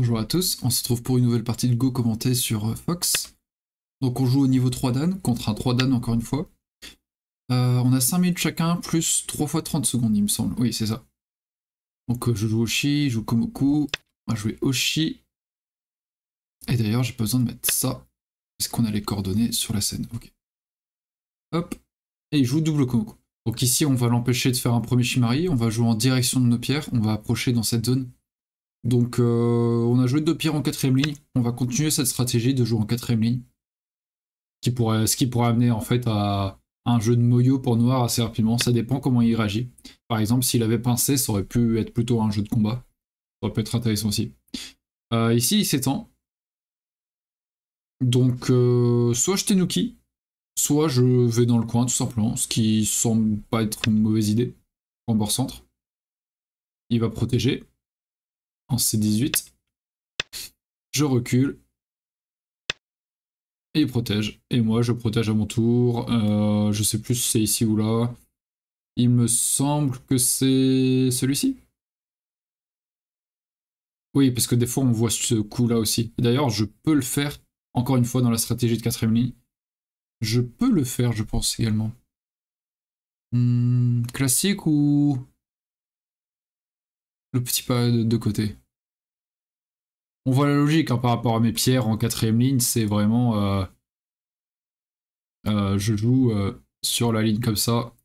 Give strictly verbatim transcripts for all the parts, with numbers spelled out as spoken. Bonjour à tous, on se retrouve pour une nouvelle partie de Go commentée sur Fox. Donc on joue au niveau trois dan, contre un trois dan encore une fois. Euh, on a cinq minutes chacun, plus trois fois trente secondes il me semble, oui c'est ça. Donc euh, je joue Oshi, je joue Komoku, on va jouer Oshi. Et d'ailleurs j'ai pas besoin de mettre ça, parce qu'on a les coordonnées sur la scène. Okay. Hop, et il joue double Komoku. Donc ici on va l'empêcher de faire un premier Shimari, on va jouer en direction de nos pierres, on va approcher dans cette zone. Donc euh, on a joué deux pierres en quatrième ligne, on va continuer cette stratégie de jouer en quatrième ligne. Qui pourrait, ce qui pourrait amener en fait à un jeu de Moyo pour noir assez rapidement, ça dépend comment il réagit. Par exemple s'il avait pincé, ça aurait pu être plutôt un jeu de combat, ça aurait pu être intéressant aussi. Euh, ici il s'étend. Donc euh, soit je Tenuki, soit je vais dans le coin tout simplement, ce qui semble pas être une mauvaise idée. En bord centre, il va protéger en C dix-huit, je recule, et il protège, et moi je protège à mon tour, euh, je sais plus si c'est ici ou là, il me semble que c'est celui-ci. Oui, parce que des fois on voit ce coup là aussi, d'ailleurs je peux le faire, encore une fois dans la stratégie de quatrième ligne, je peux le faire je pense également. Hmm, classique ou... le petit pas de côté. On voit la logique hein, par rapport à mes pierres en quatrième ligne, c'est vraiment... Euh, euh, je joue euh, sur la ligne comme ça,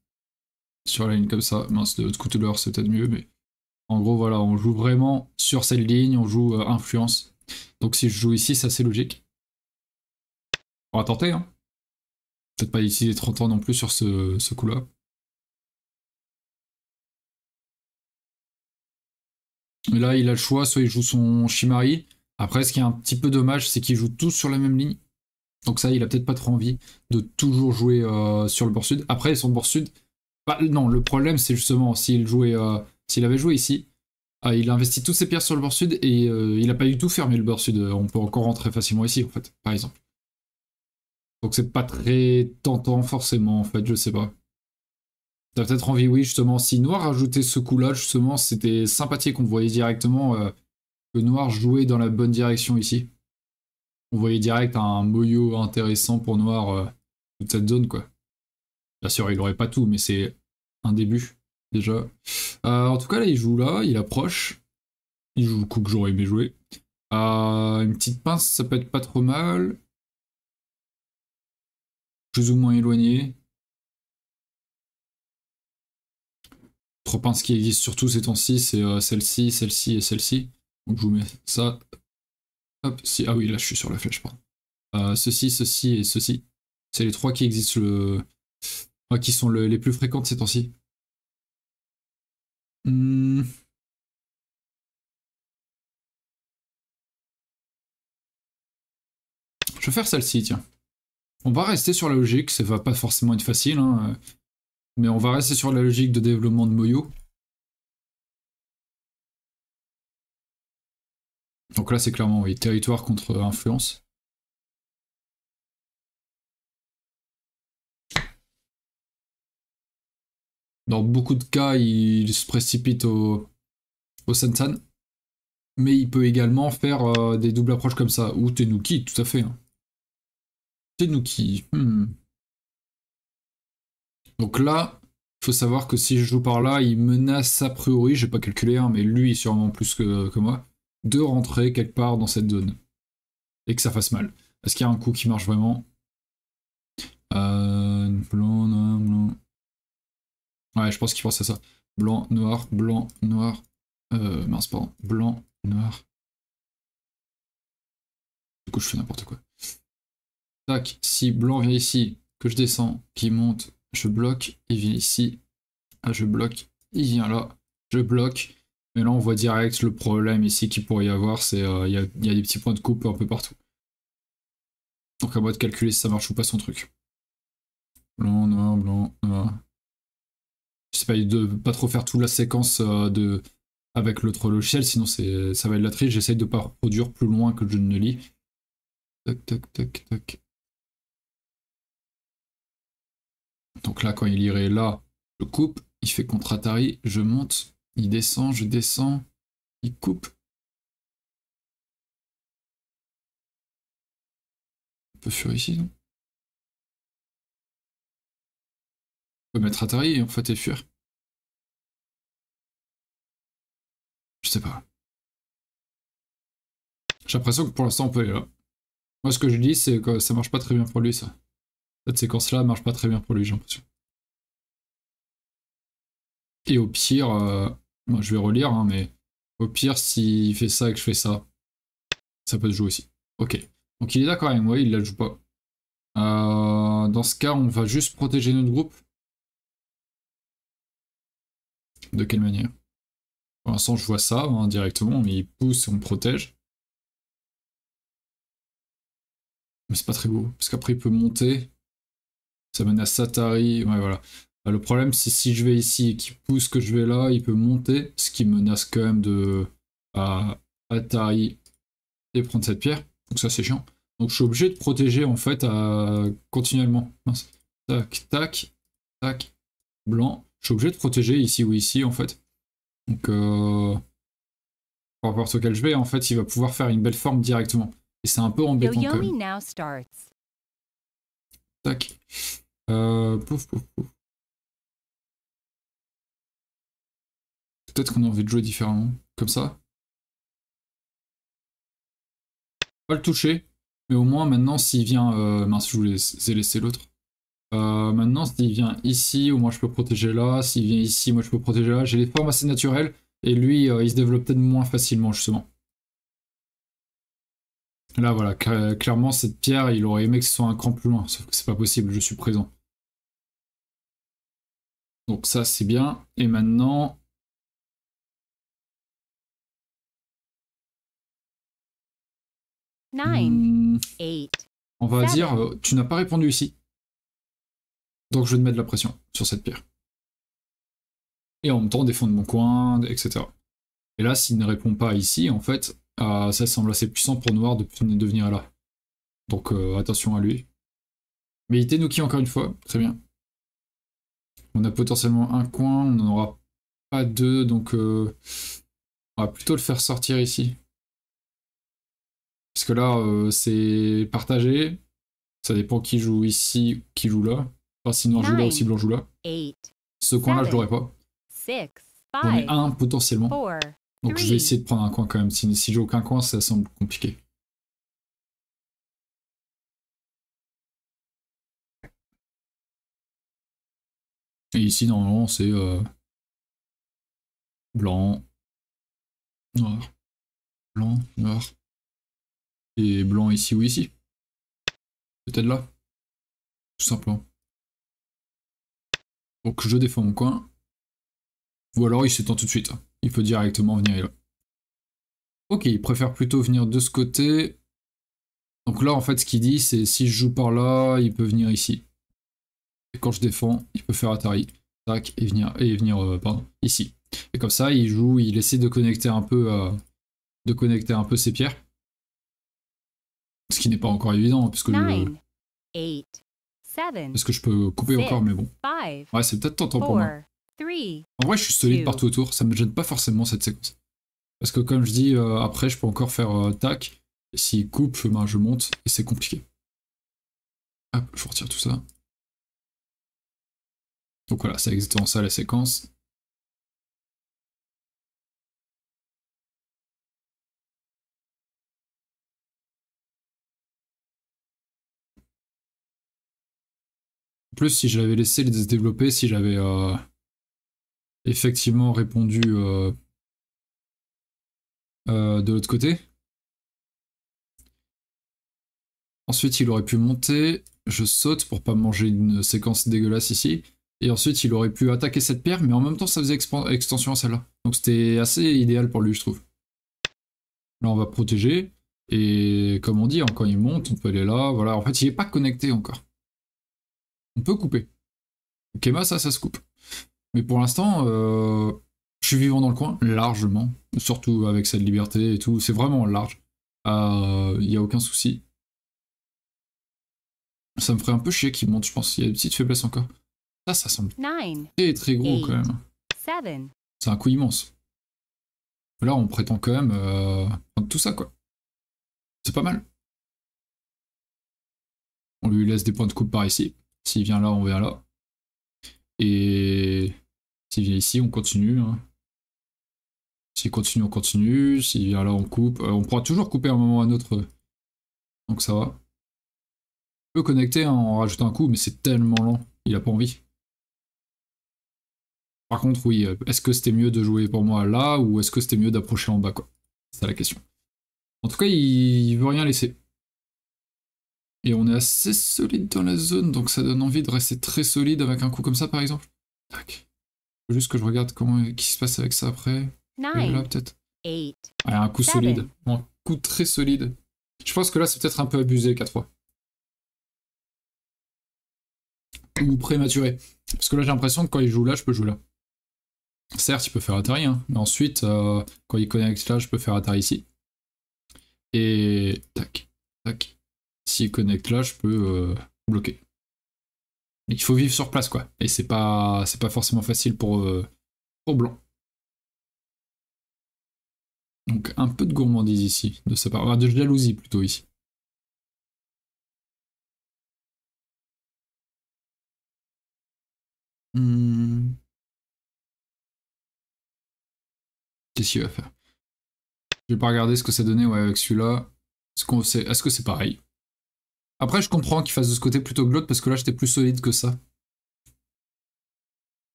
sur la ligne comme ça, mince de l'autre côté de l'heure c'est peut-être mieux, mais en gros voilà, on joue vraiment sur cette ligne, on joue euh, influence. Donc si je joue ici, c'est assez logique. On va tenter, hein. Peut-être pas ici les trente ans non plus sur ce, ce coup-là. Mais là, il a le choix, soit il joue son Shimari. Après, ce qui est un petit peu dommage, c'est qu'il joue tous sur la même ligne. Donc ça, il a peut-être pas trop envie de toujours jouer euh, sur le bord sud. Après, son bord sud... Bah, non, le problème, c'est justement, s'il jouait, euh, s'il avait joué ici, euh, il a investi toutes ses pierres sur le bord sud et euh, il n'a pas du tout fermé le bord sud. On peut encore rentrer facilement ici, en fait, par exemple. Donc c'est pas très tentant, forcément, en fait, je sais pas. T'as peut-être envie, oui, justement, si Noir rajoutait ce coup-là, justement, c'était sympathique. On voyait directement euh, que Noir jouait dans la bonne direction ici. On voyait direct un Moyo intéressant pour Noir, euh, toute cette zone, quoi. Bien sûr, il n'aurait pas tout, mais c'est un début, déjà. Euh, en tout cas, là, il joue là, il approche. Il joue le coup que j'aurais aimé jouer. Euh, une petite pince, ça peut être pas trop mal. Plus ou moins éloigné. Trois pinces qui existent surtout ces temps-ci, c'est euh, celle-ci, celle-ci et celle-ci. Donc je vous mets ça. Hop, si. Ah oui, là je suis sur la flèche, pardon. Euh, ceci, ceci et ceci. C'est les trois qui existent le. Enfin, qui sont le... les plus fréquentes ces temps-ci. Hmm. Je vais faire celle-ci, tiens. On va rester sur la logique, ça va pas forcément être facile, hein. Mais on va rester sur la logique de développement de Moyo. Donc là c'est clairement oui, territoire contre influence. Dans beaucoup de cas il se précipite au, au SanSan. Mais il peut également faire euh, des doubles approches comme ça. Ou Tenuki, tout à fait. Hein. Tenuki. Hmm. Donc là, il faut savoir que si je joue par là, il menace a priori, j'ai pas calculé, hein, mais lui sûrement plus que, que moi, de rentrer quelque part dans cette zone. Et que ça fasse mal. Parce qu'il y a un coup qui marche vraiment. Euh, blanc, noir, blanc. Ouais, je pense qu'il pense à ça. Blanc, noir, blanc, noir. Euh, mince, pardon. Blanc, noir. Du coup, je fais n'importe quoi. Tac, si blanc vient ici, que je descends, qu'il monte... Je bloque, il vient ici, ah, je bloque, il vient là, je bloque. Mais là on voit direct le problème ici qu'il pourrait y avoir, c'est euh, il y a, il y a des petits points de coupe un peu partout. Donc à moi de calculer si ça marche ou pas son truc. Blanc, noir, blanc, noir. Je sais pas de pas trop faire toute la séquence euh, de avec l'autre logiciel, sinon c'est ça va être la triche, j'essaye de pas reproduire plus loin que je ne lis. Tac, tac, tac, tac. Donc là, quand il irait là, je coupe, il fait contre Atari, je monte, il descend, je descends, il coupe. peut fuir ici, non? On peut mettre Atari en fait et fuir. Je sais pas. J'ai l'impression que pour l'instant on peut aller là. Moi ce que je dis c'est que ça marche pas très bien pour lui ça. Cette séquence là marche pas très bien pour lui, j'ai l'impression. Et au pire, euh, moi je vais relire, hein, mais au pire s'il fait ça et que je fais ça, ça peut se jouer aussi. Ok, donc il est d'accord avec moi, il la joue pas. Euh, dans ce cas, on va juste protéger notre groupe. De quelle manière? Pour l'instant, je vois ça hein, directement, mais il pousse et on protège. Mais c'est pas très beau, parce qu'après il peut monter. Ça menace Atari, ouais voilà. Le problème, c'est si je vais ici et qu'il pousse que je vais là, il peut monter, ce qui menace quand même de à Atari et prendre cette pierre. Donc ça, c'est chiant. Donc je suis obligé de protéger en fait à... continuellement. Mince. Tac, tac, tac, blanc. Je suis obligé de protéger ici ou ici en fait. Donc euh... par rapport à auquel je vais, en fait, il va pouvoir faire une belle forme directement. Et c'est un peu embêtant quand même. Tac. Euh... Pouf, pouf, pouf. Peut-être qu'on a envie de jouer différemment, comme ça. Pas le toucher, mais au moins maintenant s'il vient... Euh, mince, je voulais laisser l'autre. Euh, maintenant s'il vient ici, au moins je peux protéger là. S'il vient ici, moi je peux protéger là. J'ai des formes assez naturelles, et lui, euh, il se développe peut-être moins facilement, justement. Là, voilà, clairement, cette pierre, il aurait aimé que ce soit un cran plus loin, sauf que c'est pas possible, je suis présent. Donc ça, c'est bien. Et maintenant... Nine, eight, on va seven. Dire, euh, tu n'as pas répondu ici. Donc je vais te mettre de la pression sur cette pierre. Et en même temps, défendre mon coin, et cetera. Et là, s'il ne répond pas ici, en fait, euh, ça semble assez puissant pour Noir de, de venir là. Donc euh, attention à lui. Mais il Tenuki encore une fois, très bien. On a potentiellement un coin, on n'en aura pas deux, donc euh, on va plutôt le faire sortir ici. Parce que là, euh, c'est partagé. Ça dépend qui joue ici, qui joue là. Enfin, si Noir joue là ou si Blanc joue là. Ce coin-là, je l'aurai pas. J'en ai un potentiellement. Donc je vais essayer de prendre un coin quand même. Si, si j'ai aucun coin, ça semble compliqué. Et ici, normalement, c'est euh, Blanc, Noir, Blanc, Noir. Et Blanc ici ou ici. Peut-être là. Tout simplement. Donc je défends mon coin. Ou alors il s'étend tout de suite. Il peut directement venir là. Ok, il préfère plutôt venir de ce côté. Donc là en fait ce qu'il dit c'est si je joue par là, il peut venir ici. Et quand je défends, il peut faire Atari. Tac, et venir, et venir euh, pardon, ici. Et comme ça il joue, il essaie de connecter un peu, euh, de connecter un peu ses pierres. Ce qui n'est pas encore évident, parce que, nine, je... eight, seven, parce que je peux couper six, encore, mais bon. Five, ouais, c'est peut-être tentant pour moi. Three, en vrai, je suis solide two. Partout autour, ça me gêne pas forcément cette séquence. Parce que comme je dis, euh, après, je peux encore faire euh, tac. Et s'il coupe, ben, je monte, et c'est compliqué. Hop, je retire tout ça. Donc voilà, c'est exactement ça la séquence. En plus, si je l'avais laissé les développer, si j'avais euh, effectivement répondu euh, euh, de l'autre côté. Ensuite, il aurait pu monter, je saute pour pas manger une séquence dégueulasse ici. Et ensuite, il aurait pu attaquer cette pierre, mais en même temps, ça faisait extension à celle-là. Donc c'était assez idéal pour lui, je trouve. Là, on va protéger. Et comme on dit, hein, quand il monte, on peut aller là. Voilà, en fait, il n'est pas connecté encore. On peut couper. Kema, ça, ça se coupe. Mais pour l'instant, euh, je suis vivant dans le coin, largement. Surtout avec cette liberté et tout. C'est vraiment large. Il euh, n'y a aucun souci. Ça me ferait un peu chier qu'il monte, je pense. Il y a des petites faiblesses encore. Ça, ça semble nine, très très gros eight, quand même. C'est un coup immense. Là, on prétend quand même euh, tout ça, quoi. C'est pas mal. On lui laisse des points de coupe par ici. S'il vient là, on vient là. Et s'il vient ici, on continue. Hein. S'il continue, on continue. S'il vient là, on coupe. Euh, on pourra toujours couper à un moment ou à un autre. Donc ça va. On peut connecter hein, en rajoutant un coup, mais c'est tellement lent. Il a pas envie. Par contre, oui, est-ce que c'était mieux de jouer pour moi là ou est-ce que c'était mieux d'approcher en bas, quoi? C'est ça la question. En tout cas, il veut rien laisser. Et on est assez solide dans la zone, donc ça donne envie de rester très solide avec un coup comme ça, par exemple. Tac. Faut juste que je regarde comment qui se passe avec ça après. neuf, là, peut-être. huit, ouais, un coup sept. Solide. Un coup très solide. Je pense que là, c'est peut-être un peu abusé, quatre fois. Ou prématuré. Parce que là, j'ai l'impression que quand il joue là, je peux jouer là. Certes, il peut faire Atari, hein, mais ensuite, euh, quand il connecte là, je peux faire Atari ici. Et tac, tac. S'il connecte là, je peux euh, bloquer. Mais il faut vivre sur place, quoi. Et c'est pas, c'est pas forcément facile pour, euh, pour blanc. Donc un peu de gourmandise ici, de sa part, de jalousie plutôt ici. Hmm. Qu'est-ce qu'il va faire? Je vais pas regarder ce que ça donnait ouais, avec celui-là. Est-ce qu'on sait... Est-ce que c'est pareil? Après, je comprends qu'il fasse de ce côté plutôt que l'autre parce que là, j'étais plus solide que ça.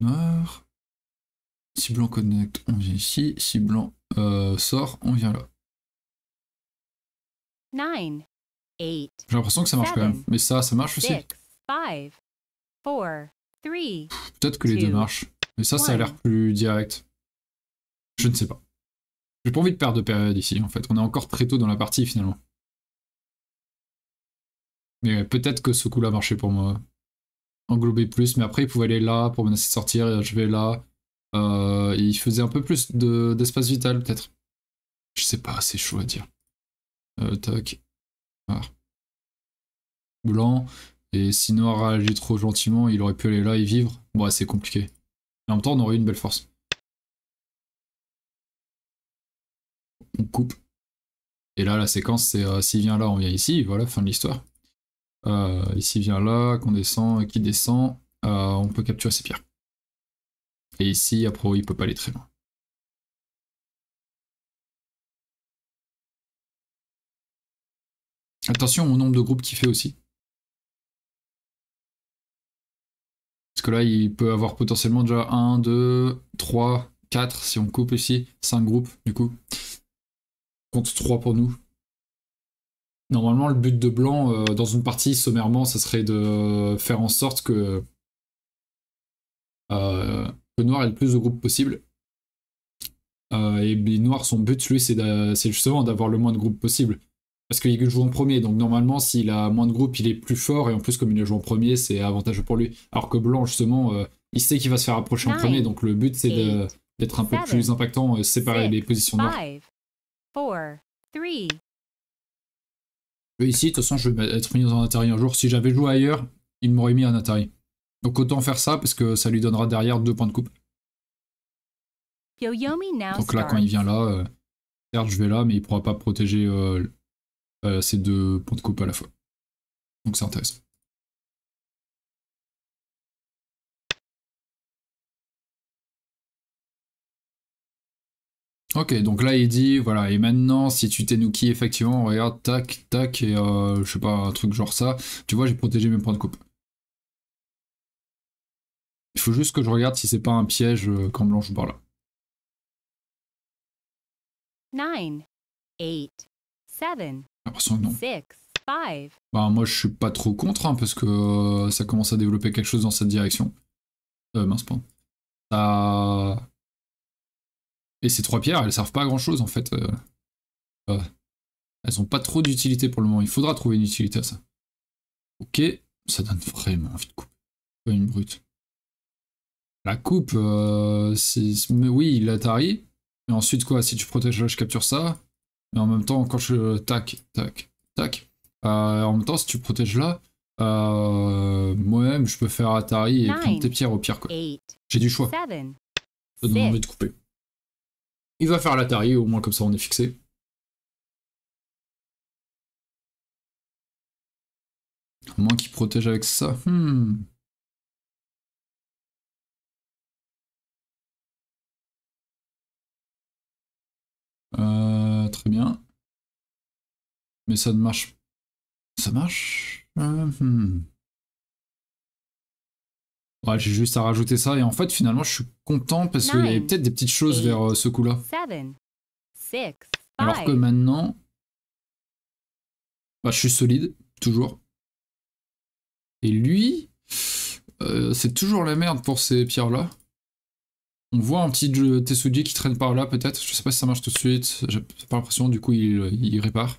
Noir. Si blanc connecte, on vient ici. Si blanc euh, sort, on vient là. neuf, huit, j'ai l'impression que ça marche sept, quand même. Mais ça, ça marche six, aussi. Peut-être que deux, les deux marchent. Mais ça, un. Ça a l'air plus direct. Je ne sais pas. J'ai pas envie de perdre de période ici, en fait. On est encore très tôt dans la partie, finalement. Mais peut-être que ce coup-là marchait pour moi. Englober plus, mais après, il pouvait aller là pour menacer de sortir. Je vais là. Euh, il faisait un peu plus de, d'espace vital, peut-être. Je sais pas, c'est chaud à dire. Euh, tac. Noir. Blanc. Et si Noir agit trop gentiment, il aurait pu aller là et vivre. Bon, c'est compliqué. Mais en même temps, on aurait eu une belle force. On coupe. Et là, la séquence, c'est euh, s'il vient là, on vient ici. Voilà, fin de l'histoire. Euh, ici, vient là, qu'on descend, qu'il descend. Euh, on peut capturer ses pierres. Et ici, à pro, il peut pas aller très loin. Attention au nombre de groupes qu'il fait aussi. Parce que là, il peut avoir potentiellement déjà un, deux, trois, quatre, si on coupe ici, cinq groupes, du coup. Compte trois pour nous. Normalement, le but de blanc, euh, dans une partie, sommairement, ça serait de faire en sorte que... Euh, que noir ait le plus de groupes possible. Euh, et noir, son but, lui, c'est justement d'avoir le moins de groupes possible. Parce qu'il joue en premier, donc normalement, s'il a moins de groupes, il est plus fort, et en plus, comme il joue en premier, c'est avantageux pour lui. Alors que blanc, justement, euh, il sait qu'il va se faire approcher neuf, en premier, donc le but, c'est d'être un sept, peu plus impactant, euh, séparer six, les positions noires. quatre, trois. Ici, de toute façon, je vais être mis dans un Atari un jour. Si j'avais joué ailleurs, il m'aurait mis un Atari. Donc autant faire ça, parce que ça lui donnera derrière deux points de coupe. Donc là, quand il vient là, euh, certes, je vais là, mais il pourra pas protéger euh, euh, ces deux points de coupe à la fois. Donc c'est intéressant. Ok, donc là il dit, voilà, et maintenant si tu Tenuki, effectivement, regarde, tac, tac, et euh, je sais pas, un truc genre ça, tu vois, j'ai protégé mes points de coupe. Il faut juste que je regarde si c'est pas un piège euh, quand blanc joue par là. neuf, huit, sept, j'ai l'impression que non. six, cinq. Bah, moi je suis pas trop contre, hein, parce que euh, ça commence à développer quelque chose dans cette direction. Euh, mince, pardon. Ça... Et ces trois pierres, elles servent pas à grand chose en fait. Euh, euh, elles ont pas trop d'utilité pour le moment. Il faudra trouver une utilité à ça. Ok, ça donne vraiment envie de couper. Pas une brute. La coupe, euh, mais oui, il l'Atari. Et ensuite quoi, si tu protèges là, je capture ça. Mais en même temps, quand je... Tac, tac, tac. Euh, en même temps, si tu protèges là, euh, moi-même, je peux faire Atari et neuf, prendre tes pierres au pire quoi. J'ai du choix. sept, ça donne six, envie de couper. Il va faire l'Atari, au moins comme ça on est fixé. moins qu'il protège avec ça. Hmm. Euh, très bien. Mais ça ne marche. Ça marche euh, hmm. Ouais, j'ai juste à rajouter ça. Et en fait, finalement, je suis content parce qu'il y avait peut-être des petites choses vers ce coup-là. Alors que maintenant... Bah, je suis solide, toujours. Et lui, euh, c'est toujours la merde pour ces pierres-là. On voit un petit Tesuji qui traîne par là, peut-être. Je sais pas si ça marche tout de suite. J'ai pas l'impression, du coup, il, il répare.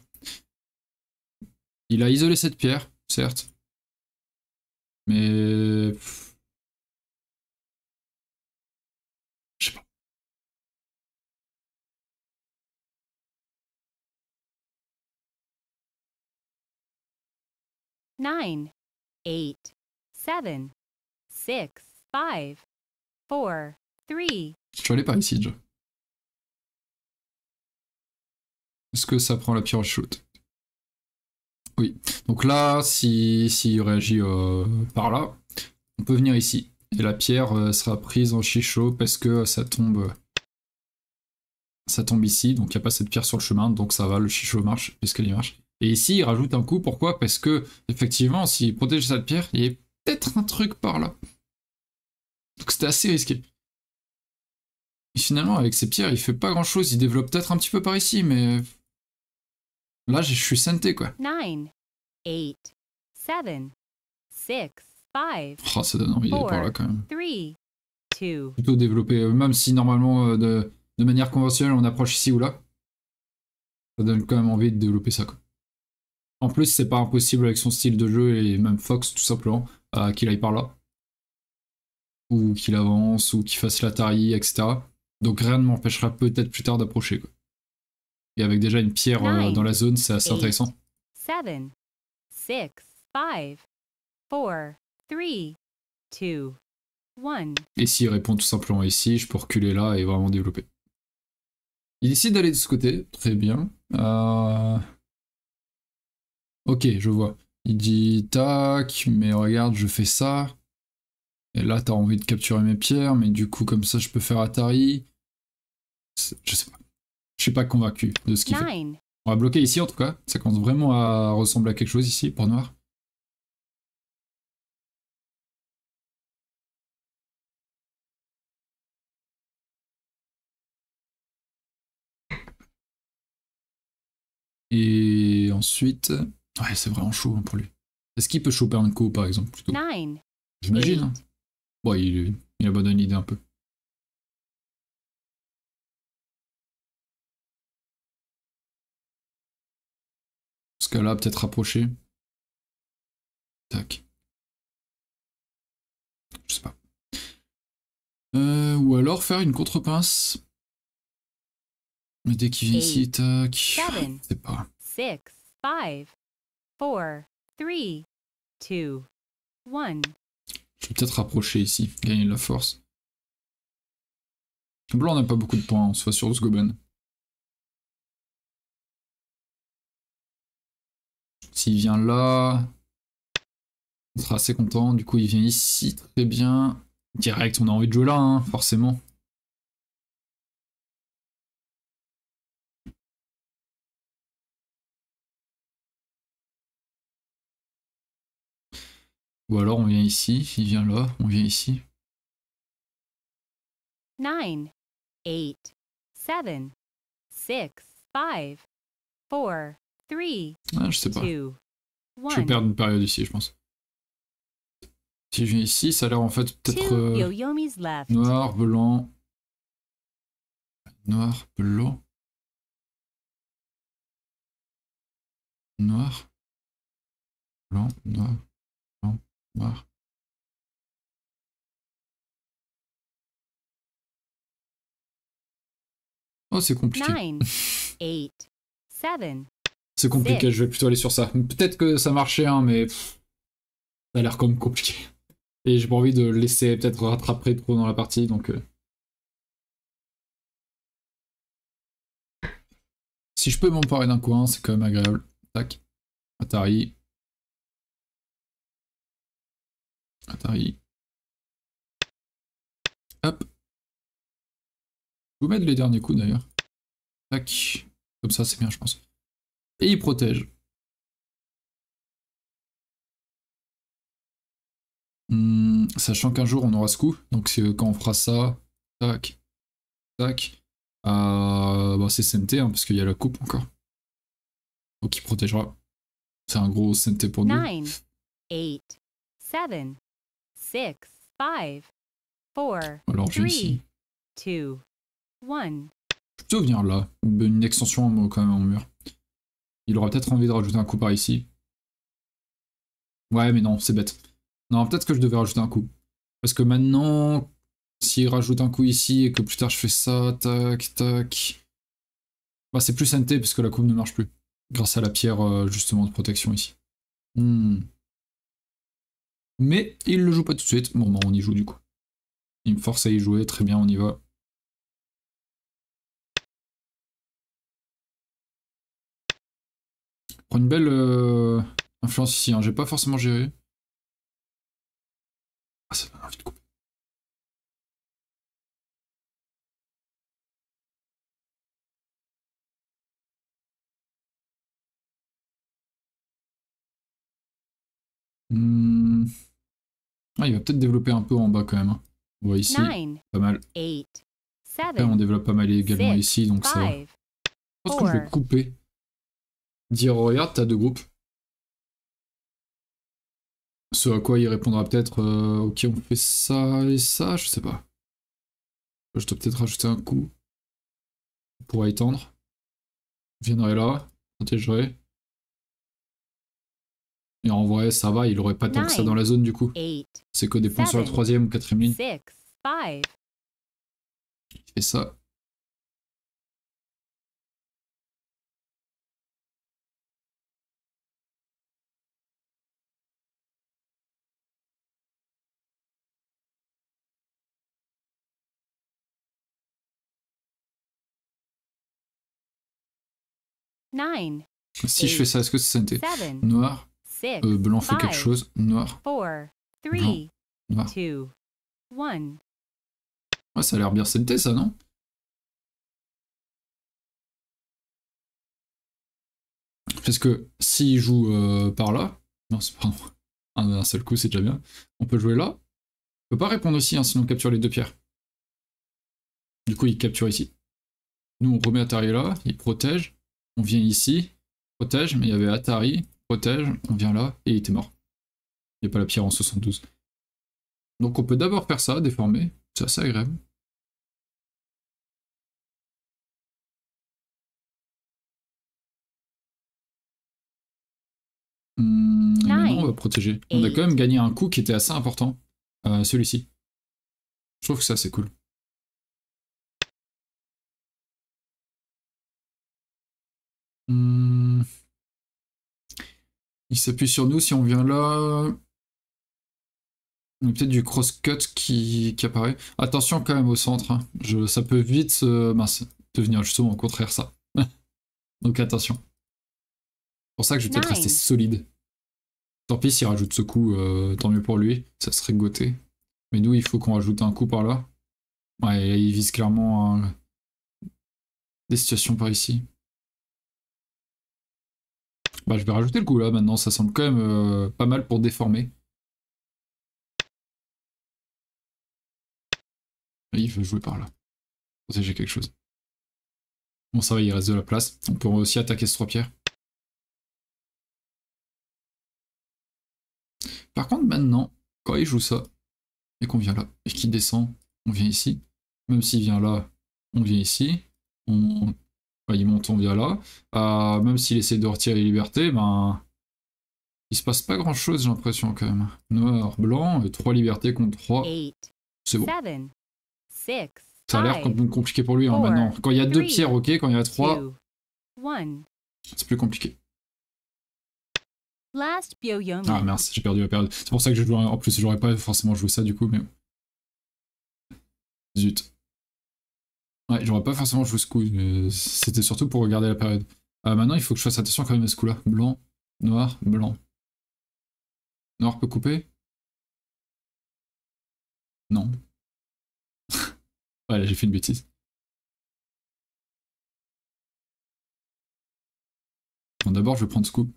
Il a isolé cette pierre, certes. Mais... je sais pas. neuf, huit, sept, six, cinq, quatre, trois. Je suis allé par ici déjà. Est-ce que ça prend la pierre chaude? Oui. Donc là, si, si il réagit euh, par là, on peut venir ici. Et la pierre euh, sera prise en Shisho parce que euh, ça tombe euh, ça tombe ici, donc il n'y a pas cette pierre sur le chemin, donc ça va, le Shisho marche, puisqu'elle marche. Et ici, il rajoute un coup, pourquoi? Parce que, effectivement, s'il protège cette pierre, il y a peut-être un truc par là. Donc c'était assez risqué. Et finalement, avec ces pierres, il fait pas grand-chose, il développe peut-être un petit peu par ici, mais... là, je suis Sente, quoi. neuf, huit, sept, six, cinq, oh, ça donne envie d'aller par là, quand même. trois, deux. Plutôt développer, même si normalement, de, de manière conventionnelle, on approche ici ou là. Ça donne quand même envie de développer ça, quoi. En plus, c'est pas impossible avec son style de jeu, et même Fox, tout simplement, euh, qu'il aille par là. Ou qu'il avance, ou qu'il fasse l'Atari, et cetera. Donc rien ne m'empêchera peut-être plus tard d'approcher, quoi. Et avec déjà une pierre euh, dans la zone, c'est assez intéressant. sept, six, cinq, quatre, trois, deux, un. Et s'il répond tout simplement ici, je peux reculer là et vraiment développer. Il décide d'aller de ce côté, très bien. Euh... Ok, je vois. Il dit tac, mais regarde, je fais ça. Et là, t'as envie de capturer mes pierres, mais du coup, comme ça, je peux faire Atari. Je sais pas. Je suis pas convaincu de ce qu'il fait. On va bloquer ici en tout cas. Ça commence vraiment à ressembler à quelque chose ici pour noir. Et ensuite, ouais, c'est vraiment chaud pour lui. Est-ce qu'il peut choper un coup par exemple plutôt? J'imagine. Bon, il, il abandonne l'idée un peu. Là, peut-être rapprocher. Tac. Je sais pas. Euh, ou alors faire une contre-pince. Mais dès qu'il vient ici, tac. Je sais pas. six, cinq, quatre, trois, deux, un. Je vais peut-être rapprocher ici, gagner de la force. Comme là, on n'a pas beaucoup de points, on se voit sur ce gobelin. S'il vient là, on sera assez content. Du coup, il vient ici, très bien. Direct, on a envie de jouer là, hein, forcément. Ou alors, on vient ici, il vient là, on vient ici. neuf, huit, sept, six, cinq, quatre, ah, je sais pas. deux, je vais perdre une période ici, je pense. Si je viens ici, ça a l'air en fait peut-être euh, noir, blanc. Noir, blanc. Noir. Blanc, noir, blanc, noir. Oh, c'est compliqué. neuf, huit, sept. C'est compliqué, je vais plutôt aller sur ça. Peut-être que ça marchait, hein, mais pff, ça a l'air quand même compliqué. Et j'ai pas envie de le laisser peut-être rattraper trop dans la partie, donc... Euh... si je peux m'emparer d'un coin, c'est quand même agréable. Tac. Atari. Atari. Hop. Je vous mets les derniers coups d'ailleurs. Tac. Comme ça, c'est bien, je pense. Et il protège. Hum, sachant qu'un jour, on aura ce coup. Donc, quand on fera ça, tac, tac. Euh, bah, c'est Sente, hein, parce qu'il y a la coupe encore. Donc, il protégera. C'est un gros Sente pour nous. neuf, huit, sept, six, cinq, quatre, trois, deux, un. Je peux venir là. Une extension quand même en mur. Il aura peut-être envie de rajouter un coup par ici. Ouais, mais non, c'est bête. Non, peut-être que je devais rajouter un coup. Parce que maintenant, s'il rajoute un coup ici et que plus tard je fais ça, tac, tac... Bah, c'est plus Sente parce que la coupe ne marche plus. Grâce à la pierre, justement, de protection ici. Hmm. Mais il le joue pas tout de suite. Bon, bah, on y joue du coup. Il me force à y jouer. Très bien, on y va. Prends une belle euh, influence ici. Hein. J'ai pas forcément géré. Ah, ça donne envie de couper. Mmh. Ah, il va peut-être développer un peu en bas quand même. Hein. On voit ici, pas mal. Après, on développe pas mal également ici, donc ça va. Je pense que je vais couper. Dire, regarde, t'as deux groupes. Ce à quoi il répondra peut-être, euh, ok, on fait ça et ça, je sais pas. Je dois peut-être rajouter un coup. On pourra étendre. Je viendrai là, protégerai. Et en vrai, ça va, il aurait pas tant que ça dans la zone du coup. C'est que des points sur la troisième ou quatrième ligne. Il fait ça. neuf, si je fais ça, est-ce que c'est Sente? Noir, euh, blanc fait quelque chose, noir, blanc, noir. Ouais, ça a l'air bien Sente ça, non? Parce que s'il joue euh, par là, non c'est pas un, un seul coup c'est déjà bien, on peut jouer là, on peut pas répondre ici, hein, sinon on capture les deux pierres. Du coup il capture ici. Nous on remet Atari là, il protège. On vient ici, protège, mais il y avait Atari, protège, on vient là, et il était mort. Il n'y a pas la pierre en soixante-douze. Donc on peut d'abord faire ça, déformer, c'est assez agréable. Hum, maintenant on va protéger. On a quand même gagné un coup qui était assez important, euh, celui-ci. Je trouve que ça c'est cool. Il s'appuie sur nous, si on vient là... Il y a peut-être du cross-cut qui, qui apparaît. Attention quand même au centre, hein. Je, ça peut vite euh, ben, devenir justement au contraire ça. Donc attention. C'est pour ça que je vais peut-être rester solide. Tant pis s'il rajoute ce coup, euh, tant mieux pour lui, ça serait goté. Mais nous il faut qu'on rajoute un coup par là. Ouais, il vise clairement hein, des situations par ici. Bah, je vais rajouter le coup là maintenant, ça semble quand même euh, pas mal pour déformer. Et il veut jouer par là. Protéger quelque chose. Bon ça va, il reste de la place. On peut aussi attaquer ces trois pierres. Par contre maintenant, quand il joue ça, et qu'on vient là, et qu'il descend, on vient ici. Même s'il vient là, on vient ici. On... il monte, on vient là. Euh, même s'il essaie de retirer les libertés, ben, il se passe pas grand chose, j'ai l'impression quand même. Noir, blanc, et trois libertés contre trois. C'est bon. Ça a l'air compliqué pour lui hein, maintenant. Quand il y a deux pierres, ok. Quand il y a trois, c'est plus compliqué. Ah mince, j'ai perdu la période. C'est pour ça que je joue. En plus, j'aurais pas forcément joué ça du coup, mais. Zut. Ouais, j'aurais pas forcément joué ce coup, c'était surtout pour regarder la période. Euh, maintenant, il faut que je fasse attention quand même à ce coup-là. Blanc, noir, blanc. Noir peut couper. Non. Voilà, j'ai fait une bêtise. Bon, d'abord, je vais prendre Scoop.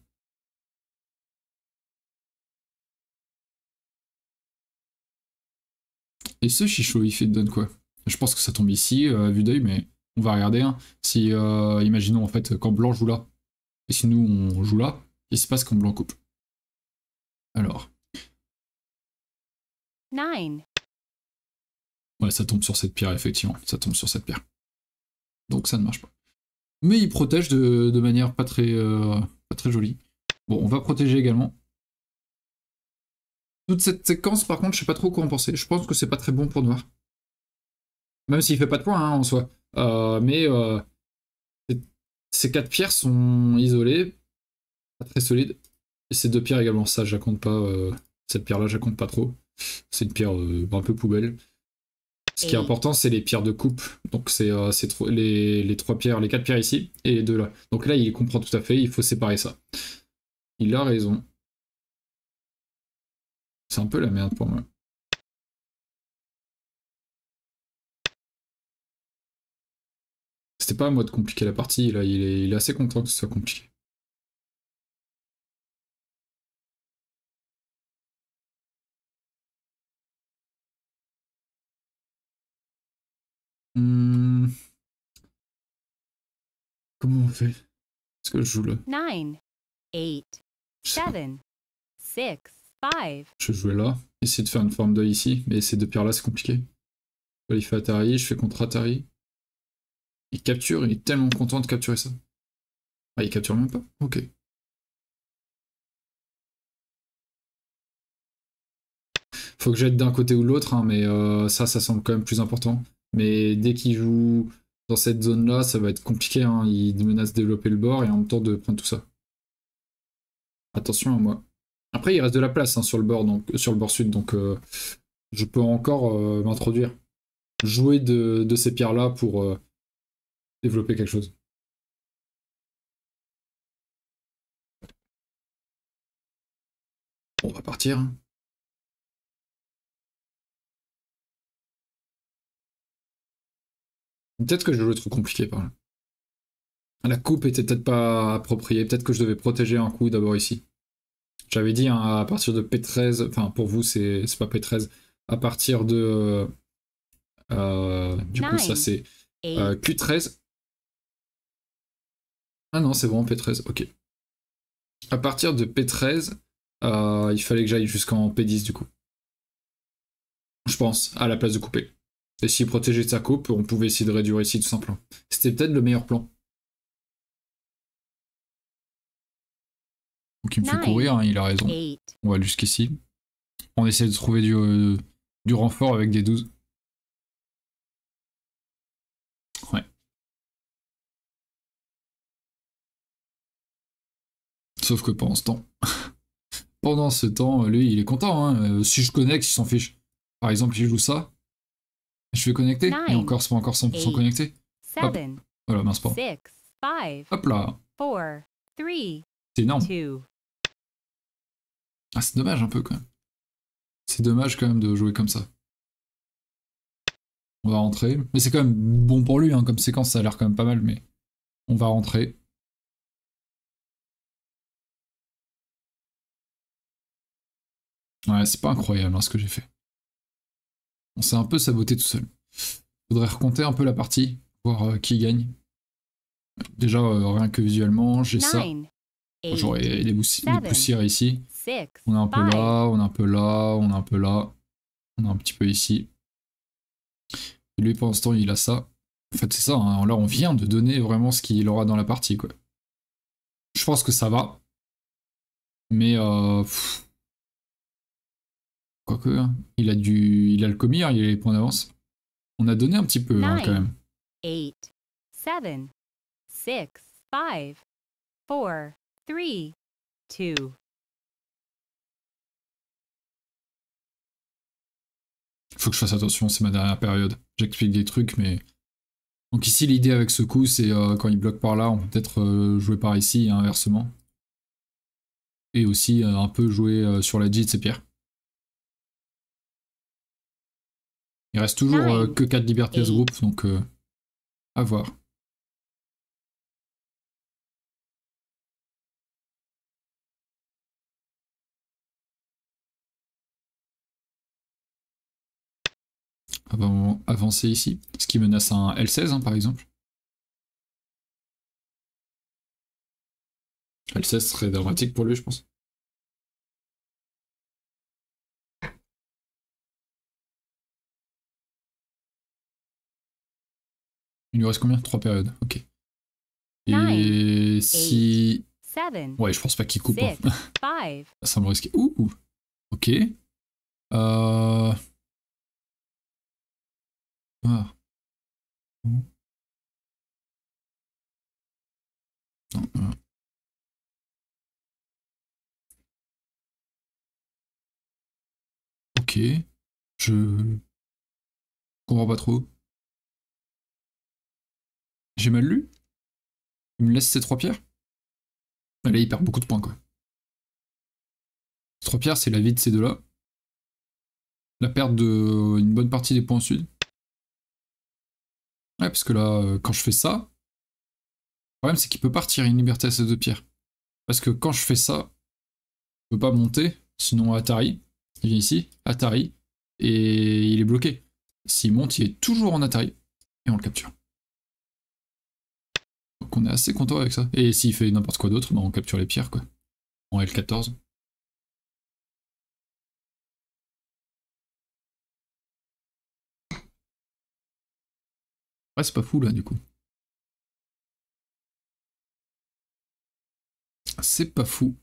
Et ce Shisho, il fait donne quoi? Je pense que ça tombe ici, euh, à vue d'œil, mais on va regarder. Hein. Si, euh, imaginons, en fait, quand blanc joue là, et si nous, on joue là, il se passe quand blanc coupe. Alors. neuf. Ouais, ça tombe sur cette pierre, effectivement. Ça tombe sur cette pierre. Donc ça ne marche pas. Mais il protège de, de manière pas très, euh, pas très jolie. Bon, on va protéger également. Toute cette séquence, par contre, je sais pas trop quoi en penser. Je pense que c'est pas très bon pour noir. Même s'il fait pas de points, hein, en soi. Euh, mais euh, ces quatre pierres sont isolées, pas très solides. Et ces deux pierres également, ça, je la compte pas. Euh, cette pierre-là, je la compte pas trop. C'est une pierre euh, un peu poubelle. Ce qui est important, c'est les pierres de coupe. Donc c'est euh, les, les trois pierres, les quatre pierres ici et les deux là. Donc là, il comprend tout à fait. Il faut séparer ça. Il a raison. C'est un peu la merde pour moi. C'était pas à moi de compliquer la partie, là il est, il est assez content que ce soit compliqué. Hum... Comment on fait? Est-ce que je joue là? neuf, huit, sept, six. Je jouais là, essayer de faire une forme d'œil ici, mais ces deux pierres là c'est compliqué. Il fait Atari, je fais contre Atari. Il capture, il est tellement content de capturer ça. Ah, il capture même pas, ok. Faut que j'aide d'un côté ou de l'autre, hein, mais euh, ça, ça semble quand même plus important. Mais dès qu'il joue dans cette zone là, ça va être compliqué, hein. Il menace de développer le bord et en même temps de prendre tout ça. Attention à moi. Après, il reste de la place hein, sur le bord, donc sur le bord sud, donc euh, je peux encore euh, m'introduire, jouer de, de ces pierres-là pour euh, développer quelque chose. On va partir. Peut-être que je joue trop compliqué par là. La coupe était peut-être pas appropriée, peut-être que je devais protéger un coup d'abord ici. J'avais dit hein, à partir de P treize, enfin pour vous c'est pas P treize, à partir de euh, du coup ça c'est euh, Q treize. Ah non c'est vraiment P treize, ok. À partir de P treize, euh, il fallait que j'aille jusqu'en P dix du coup. Je pense, à la place de couper. Et s'il protégeait sa coupe, on pouvait essayer de réduire ici tout simplement. C'était peut-être le meilleur plan. Donc il me fait courir, hein, il a raison. On va jusqu'ici. On essaie de trouver du, euh, du renfort avec des douze. Ouais. Sauf que pendant ce temps, pendant ce temps, lui il est content. Hein. Si je connecte, il s'en fiche. Par exemple, il joue ça. Je vais connecter. Et encore, c'est pas encore cent pour cent connecté. Hop. Voilà, mince pas. Hop là. C'est énorme. Ah, c'est dommage un peu quand même. C'est dommage quand même de jouer comme ça. On va rentrer. Mais c'est quand même bon pour lui hein, comme séquence, ça a l'air quand même pas mal, mais on va rentrer. Ouais, c'est pas incroyable hein, ce que j'ai fait. On s'est un peu saboté tout seul. Faudrait recompter un peu la partie, voir euh, qui gagne. Déjà, euh, rien que visuellement, j'ai ça. J'aurais les, les poussières ici. On est un peu là, on est un peu là, on est un peu là. On est un petit peu ici. Et lui, pour l'instant, il a ça. En fait, c'est ça. Hein. Là, on vient de donner vraiment ce qu'il aura dans la partie. Quoi. Je pense que ça va. Mais... Euh, quoique, hein. il, a du, il a le commis, hein, il a les points d'avance. On a donné un petit peu, hein, quand même. neuf, huit, sept, six, cinq, quatre, trois, deux. Faut que je fasse attention, c'est ma dernière période. J'explique des trucs, mais... Donc ici, l'idée avec ce coup, c'est euh, quand il bloque par là, on peut peut-être euh, jouer par ici, et inversement. Et aussi, euh, un peu jouer euh, sur la G de ses pierres. Il reste toujours euh, que quatre libertés de groupe, donc euh, à voir. Avant, avancer ici, ce qui menace un L seize hein, par exemple. L seize serait dramatique pour lui, je pense. Il lui reste combien? Trois périodes, ok. Et si... Ouais, je pense pas qu'il coupe. Hein. Ça me risque. Ouh, ok. Euh... Ah. Non, non. Ok. Je... comprends pas trop. J'ai mal lu? Il me laisse ces trois pierres? Là, il perd beaucoup de points, quoi. Ces trois pierres, c'est la vie de ces deux-là. La perte de une bonne partie des points sud. Ouais, parce que là, quand je fais ça... Le problème, c'est qu'il peut pas retirer une liberté à ces deux pierres. Parce que quand je fais ça, je peux pas monter, sinon Atari, il vient ici, Atari, et il est bloqué. S'il monte, il est toujours en Atari, et on le capture. Donc on est assez content avec ça. Et s'il fait n'importe quoi d'autre, bah on capture les pierres quoi. En L quatorze. Ouais, c'est pas fou là du coup. C'est pas fou.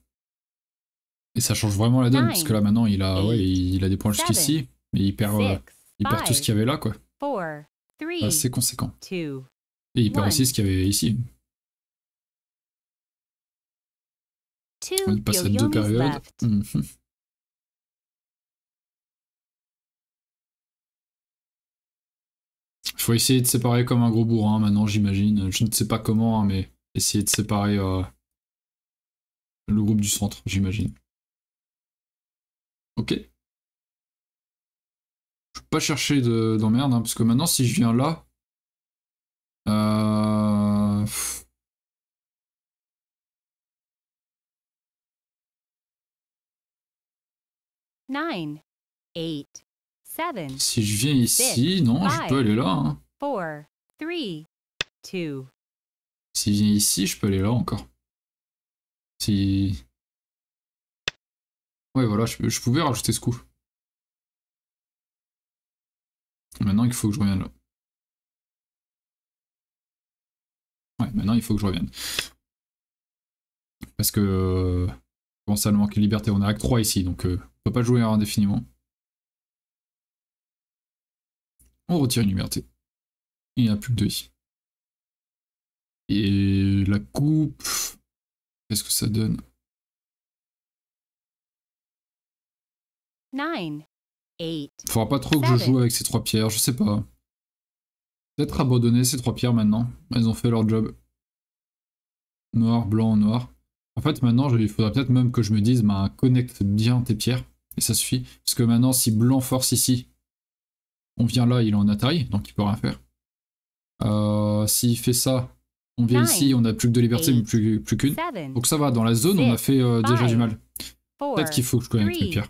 Et ça change vraiment la donne, parce que là maintenant il a, ouais, il a des points jusqu'ici, mais il perd, euh, il perd tout ce qu'il y avait là quoi. Bah, c'est conséquent. Et il perd aussi ce qu'il y avait ici. Il passe à deux périodes. Mmh. Il faut essayer de séparer comme un gros bourrin maintenant, j'imagine. Je ne sais pas comment, hein, mais essayer de séparer euh, le groupe du centre, j'imagine. Ok. Je ne vais pas chercher d'emmerde, de, hein, parce que maintenant, si je viens là... Euh... neuf, huit, sept, si je viens ici, six, non, cinq, je peux aller là. Hein. quatre, trois, deux. Si je viens ici, je peux aller là encore. Si... Ouais, voilà, je, je pouvais rajouter ce coup. Maintenant, il faut que je revienne là. Ouais, maintenant il faut que je revienne. Parce que... Euh, comment ça, le manque de liberté, on a acte trois ici, donc euh, on peut pas jouer indéfiniment. On retire une liberté. Il n'y a plus que deux ici. Et la coupe... Qu'est-ce que ça donne? neuf, huit, faudra pas trop que je joue avec ces trois pierres, je sais pas. Peut-être abandonner ces trois pierres maintenant. Elles ont fait leur job. Noir, blanc, noir. En fait, maintenant, je, il faudrait peut-être même que je me dise, bah, connecte bien tes pierres. Et ça suffit. Parce que maintenant, si blanc force ici, on vient là, il est en Atari, donc il peut rien faire. Euh, S'il fait ça, on vient ici, on n'a plus que deux libertés, mais plus, plus qu'une. Donc ça va, dans la zone, on a fait euh, déjà du mal. Peut-être qu'il faut que je connecte mes pierres.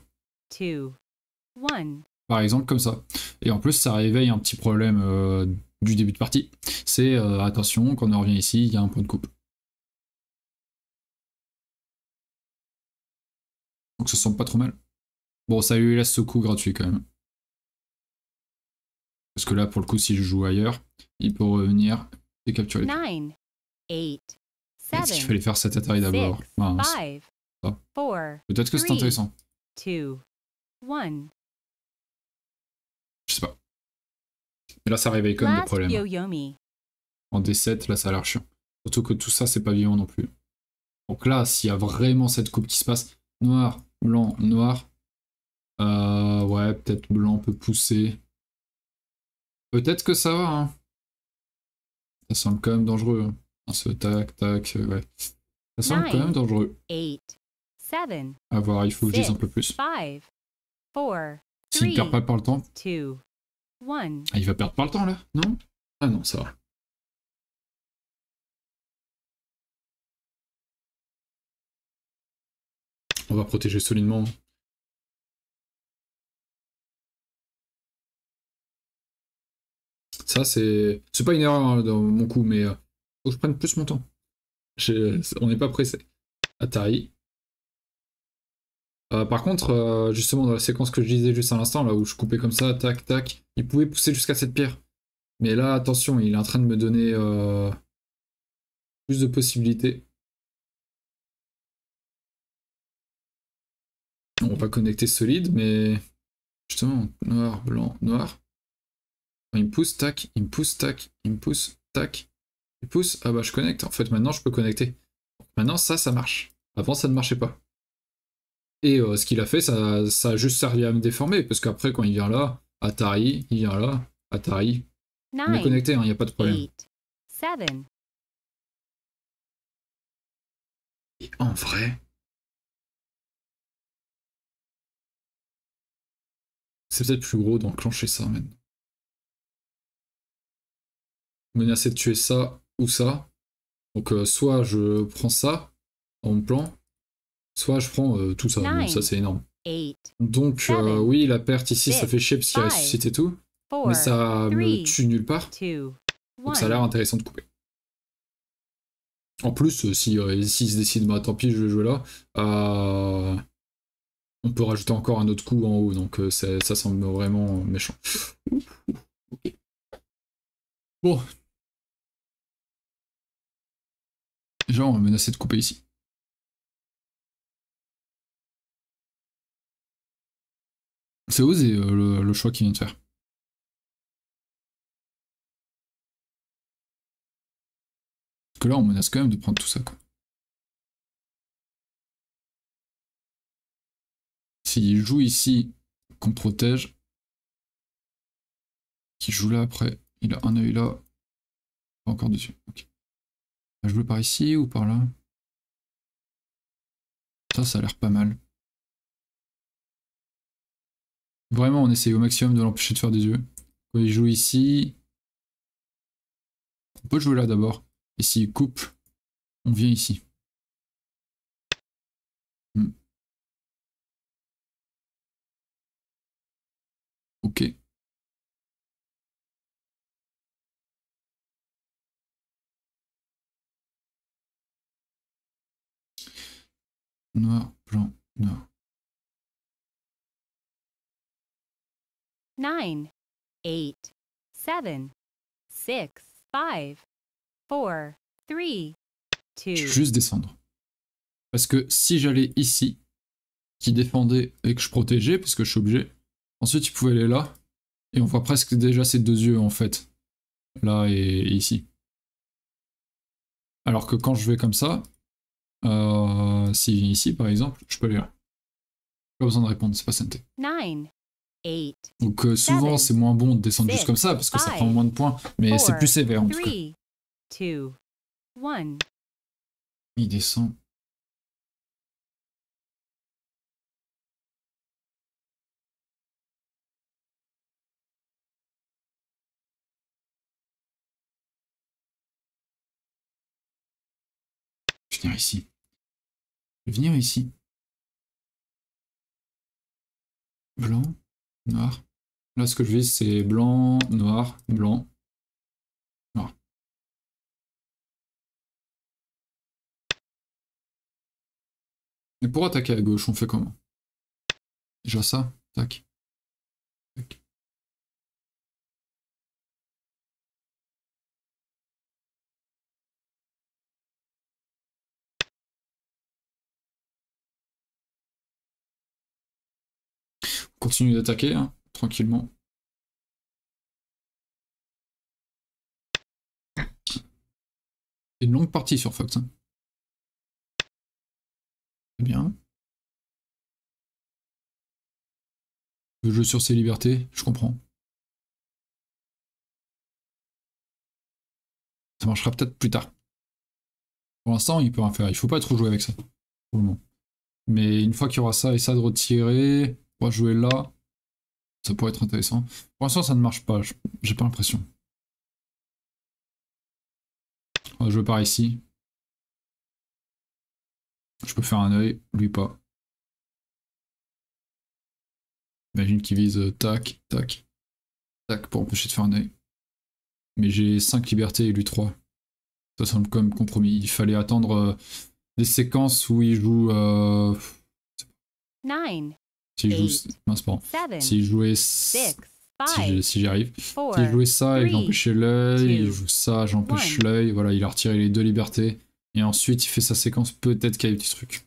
Par exemple, comme ça. Et en plus, ça réveille un petit problème... Euh, du début de partie, c'est euh, attention, quand on revient ici, il y a un point de coupe. Donc ça semble pas trop mal. Bon, ça lui laisse ce coup gratuit quand même. Parce que là, pour le coup, si je joue ailleurs, il peut revenir et capturer. Est-ce qu'il fallait faire cette Atari d'abord? Peut-être que c'est intéressant. Je sais pas. Et là, ça réveille quand même des problèmes. En D sept, là, ça a l'air chiant. Surtout que tout ça, c'est pas vivant non plus. Donc là, s'il y a vraiment cette coupe qui se passe, noir, blanc, noir. Euh, ouais, peut-être blanc peut pousser. Peut-être que ça va. Hein. Ça semble quand même dangereux. Hein. Ce tac, tac, ouais. Ça semble neuf, quand même dangereux. huit, sept, à voir, il faut que je dise un peu plus. S'il ne perd pas par le temps. deux, Ah, il va perdre plein de temps là, non? Ah non, ça va. On va protéger solidement. Ça, c'est... C'est pas une erreur hein, dans mon coup, mais... Euh, faut que je prenne plus mon temps. Je... On n'est pas pressé. Atari. Euh, par contre, euh, justement, dans la séquence que je disais juste à l'instant, là où je coupais comme ça, tac, tac, il pouvait pousser jusqu'à cette pierre. Mais là, attention, il est en train de me donner euh, plus de possibilités. On va connecter solide, mais... Justement, noir, blanc, noir. Il me pousse, tac, il me pousse, tac, il me pousse, tac. Il pousse, ah bah je connecte. En fait, maintenant, je peux connecter. Maintenant, ça, ça marche. Avant, ça ne marchait pas. Et euh, ce qu'il a fait, ça, ça a juste servi à me déformer, parce qu'après, quand il vient là, Atari, il vient là, Atari. neuf, on est connecté, il hein, n'y a pas de problème. huit, sept. Et en vrai... C'est peut-être plus gros d'enclencher ça, maintenant. Menacer de tuer ça ou ça. Donc euh, soit je prends ça, en mon plan... Soit je prends euh, tout ça, neuf, bon, ça c'est énorme. huit, donc sept, euh, oui, la perte ici, six, ça fait chier parce qu'il ressuscite et tout, quatre, mais ça trois, me tue nulle part. deux, donc un. Ça a l'air intéressant de couper. En plus, euh, si, euh, si ils se décident, bah tant pis, je vais jouer là, euh, on peut rajouter encore un autre coup en haut, donc euh, ça, ça semble vraiment méchant. Okay. Bon. Déjà, on va menacer de couper ici. C'est osé euh, le, le choix qu'il vient de faire. Parce que là, on menace quand même de prendre tout ça, quoi. S'il joue ici, qu'on protège. Qu'il joue là après. Il a un œil là. Pas encore dessus. Ok. Il va jouer par ici ou par là? Ça, ça a l'air pas mal. Vraiment, on essaye au maximum de l'empêcher de faire des yeux. Quand il joue ici... On peut jouer là d'abord. Et s'il coupe, on vient ici. Hmm. Ok. Noir, blanc, noir. neuf, huit, sept, six, cinq, quatre, trois, deux. Je vais juste descendre. Parce que si j'allais ici, qui défendait et que je protégeais, parce que je suis obligé, ensuite il pouvait aller là, et on voit presque déjà ses deux yeux en fait. Là et, et ici. Alors que quand je vais comme ça, euh, s'il vient ici par exemple, je peux aller là. Pas besoin de répondre, c'est pas Sente. neuf, huit, donc euh, souvent c'est moins bon de descendre six, juste comme ça parce que cinq, ça prend moins de points, mais c'est plus sévère en trois, tout cas. deux, un. Il descend. Je vais venir ici. Je vais venir ici. Blanc. Noir. Là, ce que je vise, c'est blanc, noir, blanc, noir. Et pour attaquer à gauche, on fait comment? Déjà ça, tac. Tac. Continue d'attaquer, hein, tranquillement. C'est une longue partie sur Fox. Hein. C'est bien. Le jeu sur ses libertés, je comprends. Ça marchera peut-être plus tard. Pour l'instant, il peut rien faire. Il faut pas trop jouer avec ça. Pour le moment. Mais une fois qu'il y aura ça et ça de retirer... On va jouer là, Ça pourrait être intéressant. Pour l'instant, ça ne marche pas, j'ai pas l'impression. Je pars ici. Je peux faire un œil, lui pas. Imagine qu'il vise tac, tac, tac pour empêcher de faire un œil. Mais j'ai cinq libertés et lui trois. Ça semble quand même compromis. Il fallait attendre euh, des séquences où il joue... Euh... neuf. S'il joue... Mince, pardon. S'il jouait... six, si si j'y arrive. S'il jouait ça, il empêchait l'œil. Il joue ça, j'empêche l'œil. Voilà, il a retiré les deux libertés. Et ensuite, il fait sa séquence. Peut-être qu'il y a eu des trucs.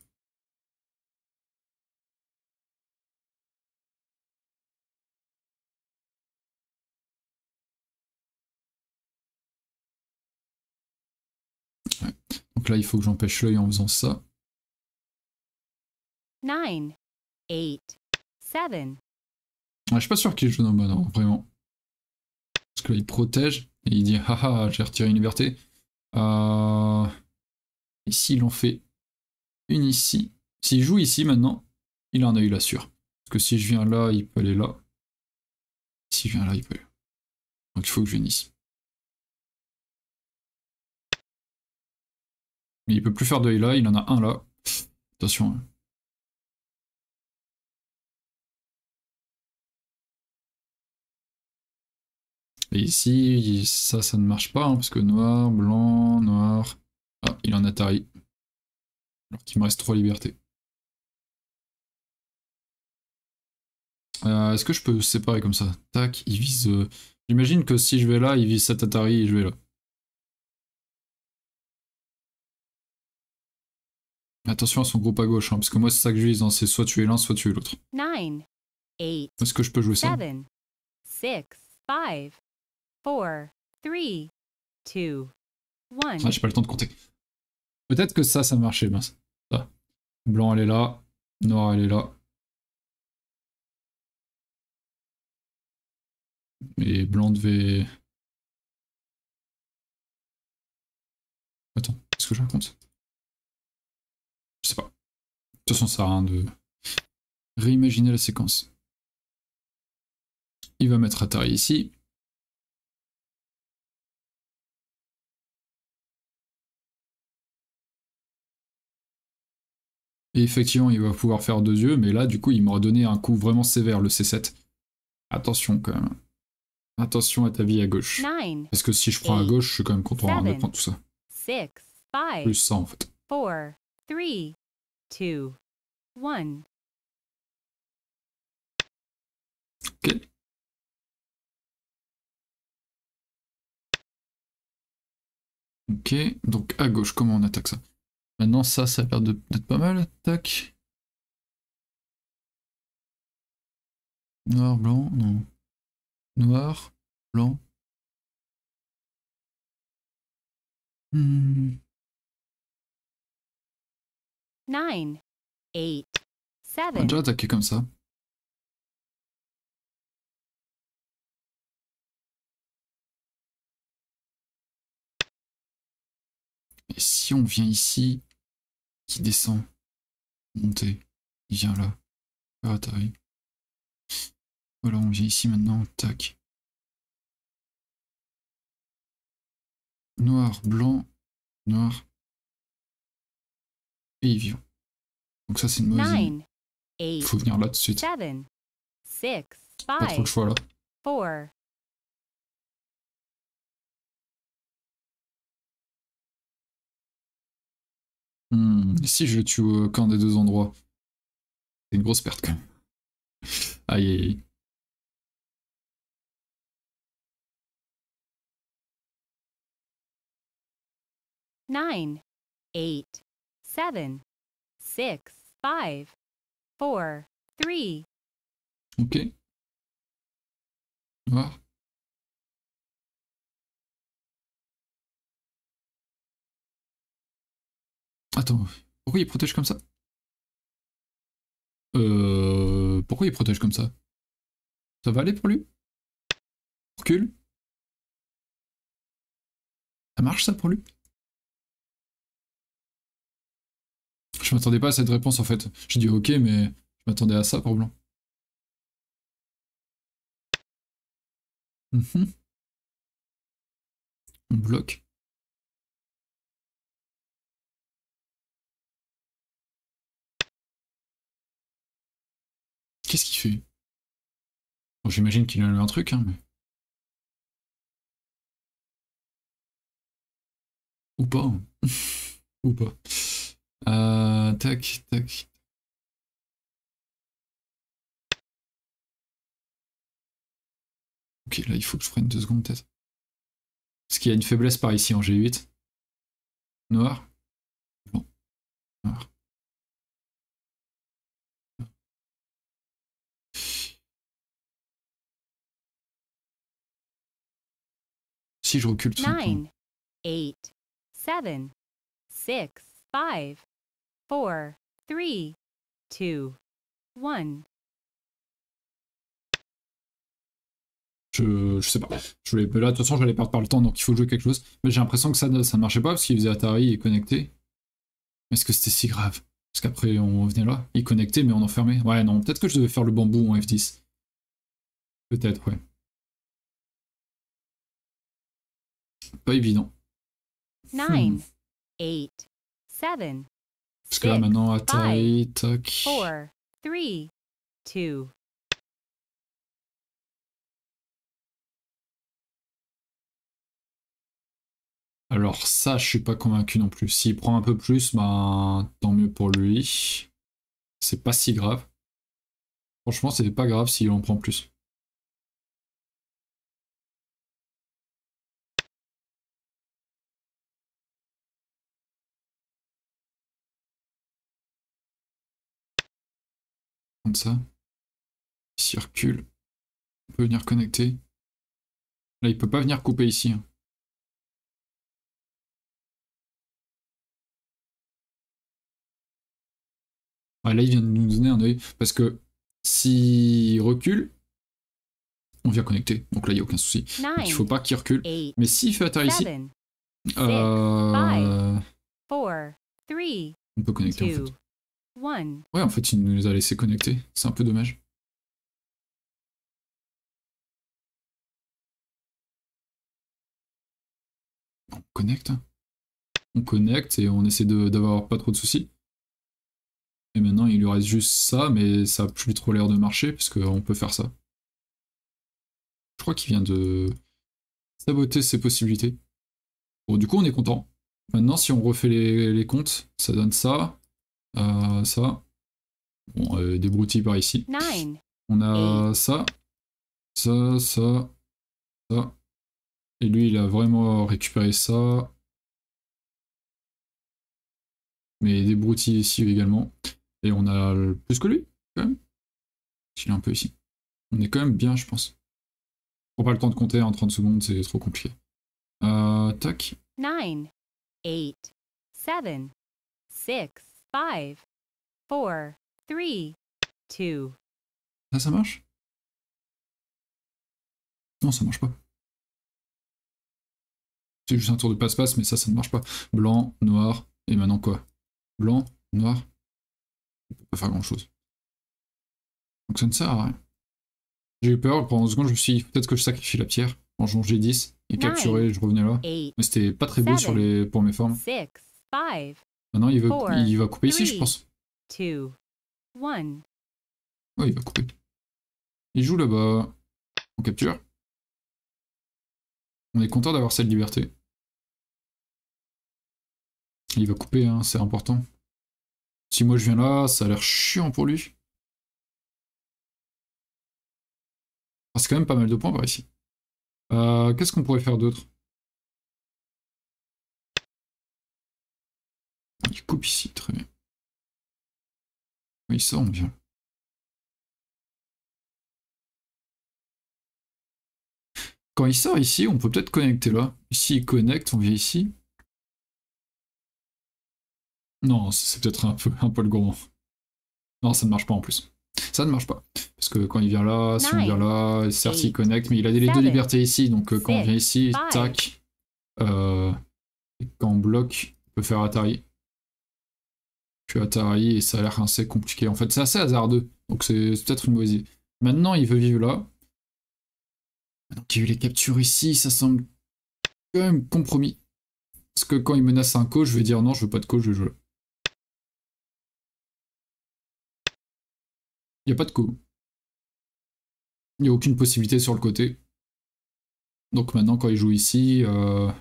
Ouais. Donc là, il faut que j'empêche l'œil en faisant ça. neuf. huit, sept. Ouais, je suis pas sûr qu'il joue dans le bon ordre, vraiment. Parce que là, il protège et il dit haha, j'ai retiré une liberté. Euh... Ici, il en fait une ici. S'il joue ici maintenant, il a un œil là sûr. Parce que si je viens là, il peut aller là. Si je viens là, il peut aller là. Donc il faut que je vienne ici. Mais il peut plus faire d'œil là, il en a un là. Attention. Et ici, ça, ça ne marche pas, hein, parce que noir, blanc, noir... Ah, il en a Atari. Alors qu'il me reste trois libertés. Euh, Est-ce que je peux séparer comme ça? Tac, il vise... Euh... J'imagine que si je vais là, il vise cet Atari et je vais là. Attention à son groupe à gauche, hein, parce que moi c'est ça que je vise, hein, c'est soit tuer l'un, soit tuer l'autre. Est-ce que je peux jouer ça? quatre, trois, deux, un. Ah, j'ai pas le temps de compter. Peut-être que ça, ça marchait. Ben, ça. Blanc, elle est là. Noir, elle est là. Et blanc devait... Attends, qu'est-ce que je raconte? Je sais pas. De toute façon, ça sert à rien de réimaginer la séquence. Il va mettre Atari ici. Et effectivement, il va pouvoir faire deux yeux, mais là, du coup, il m'aura donné un coup vraiment sévère, le C sept. Attention, quand même. Attention à ta vie à gauche. neuf, parce que si je prends huit, à gauche, je suis quand même content sept, de prendre tout ça. six, cinq, plus ça, en fait. quatre, trois, deux, un. Ok. Ok, donc à gauche, comment on attaque ça? Maintenant, ça, ça a l'air d'être pas mal. Tac. Noir, blanc, non. Noir, blanc. Hmm. neuf, huit, sept. On a déjà attaqué comme ça. Et si on vient ici, qui descend, monter, il vient là, ah, voilà, on vient ici maintenant, tac. Noir, blanc, noir, et il vient. Donc ça c'est une mauvaise idée. Il faut venir là tout de suite. Pas trop le choix là. quatre, Hmm, si je le tue euh, qu'un des deux endroits, c'est une grosse perte quand même. Aïe aïe aïe. neuf, huit, sept, six, cinq, quatre, trois. Ok. Noir. Attends, pourquoi il protège comme ça? Euh... Pourquoi il protège comme ça? Ça va aller pour lui? Recule? Ça marche ça pour lui? Je m'attendais pas à cette réponse en fait. J'ai dit ok mais je m'attendais à ça pour blanc. Mmh. On bloque. Qu'est-ce qu'il fait? Bon, j'imagine qu'il a un truc, hein, mais... Ou pas. Ou pas. Euh, tac, tac. Ok, là, il faut que je prenne deux secondes, peut-être. Parce qu'il y a une faiblesse par ici en G huit. Noir. Bon. Noir. Si je recule tout neuf, huit, sept, six, cinq, quatre, trois, deux, un. Je, je sais pas. Je voulais, là, de toute façon, j'allais perdre par le temps, donc il faut jouer quelque chose. Mais j'ai l'impression que ça ne ça marchait pas parce qu'il faisait Atari et connecté. Est-ce que c'était si grave? Parce qu'après, on venait là. Il connectait, mais on enfermait. Ouais, non. Peut-être que je devais faire le bambou en F dix. Peut-être, ouais. Pas évident. neuf, hmm. huit, sept, parce que là, maintenant, Atari, cinq, tac. quatre, trois, deux. Alors ça, je suis pas convaincu non plus. S'il prend un peu plus, ben tant mieux pour lui. C'est pas si grave. Franchement, c'est pas grave s'il en prend plus. Comme ça. S'il recule, on peut venir connecter. Là, il peut pas venir couper ici. Hein. Ah, là, il vient de nous donner un œil, parce que s'il recule, on vient connecter, donc là, il n'y a aucun souci. neuf, donc, il ne faut pas qu'il recule, huit, mais s'il fait Atari ici, six, euh... cinq, quatre, trois, on peut connecter, deux, en fait. un. Ouais, en fait, il nous a laissé connecter, c'est un peu dommage. On connecte, on connecte et on essaie d'avoir pas trop de soucis. Et maintenant, il lui reste juste ça, mais ça n'a plus trop l'air de marcher, parce qu'on peut faire ça. Je crois qu'il vient de saboter ses possibilités. Bon, du coup, on est content. Maintenant, si on refait les, les comptes, ça donne ça, euh, ça. Bon, euh, des broutilles par ici. neuf, on a huit, ça, ça, ça, ça. Et lui, il a vraiment récupéré ça. Mais des broutilles ici également. Et on a plus que lui, quand même. Il est un peu ici. On est quand même bien, je pense. On n'a pas le temps de compter en trente secondes, c'est trop compliqué. Euh, tac. neuf, huit, sept, six, cinq, quatre, trois, deux. Là, ça marche? Non, ça marche pas. C'est juste un tour de passe-passe, mais ça, ça ne marche pas. Blanc, noir, et maintenant quoi? Blanc, noir. Il peut pas faire grand chose. Donc ça ne sert à rien. J'ai eu peur, pendant une seconde je me suis dit peut-être que je sacrifie la pierre en jouant G dix et capturer, je revenais là. huit, mais c'était pas très sept, beau sur les... pour mes formes. six, cinq, maintenant il, veut... quatre, il va couper trois, ici je pense. deux, un. Ouais, il va couper. Il joue là-bas. On capture. On est content d'avoir cette liberté. Il va couper, hein, c'est important. Si moi je viens là, ça a l'air chiant pour lui. Ah, c'est quand même pas mal de points par ici. Euh, Qu'est-ce qu'on pourrait faire d'autre? Il coupe ici, très bien. Oui, ça, on vient. Quand il sort ici, on peut peut-être connecter là. Ici, il connecte, on vient ici. Non, c'est peut-être un peu, un peu le gourmand. Non, ça ne marche pas en plus. Ça ne marche pas. Parce que quand il vient là, si neuf, on vient là, certes huit, il connecte, mais il a les sept, deux libertés ici, donc six, quand on vient ici, cinq, tac. Euh, et quand on bloque, on peut faire Atari. Puis Atari, et ça a l'air assez compliqué. En fait, c'est assez hasardeux, donc c'est peut-être une mauvaise idée. Maintenant, il veut vivre là. Donc il y a eu les captures ici, ça semble quand même compromis. Parce que quand il menace un coach, je vais dire non, je veux pas de coach, je veux jouer là. Il n'y a pas de coup. Il n'y a aucune possibilité sur le côté. Donc maintenant, quand il joue ici, euh,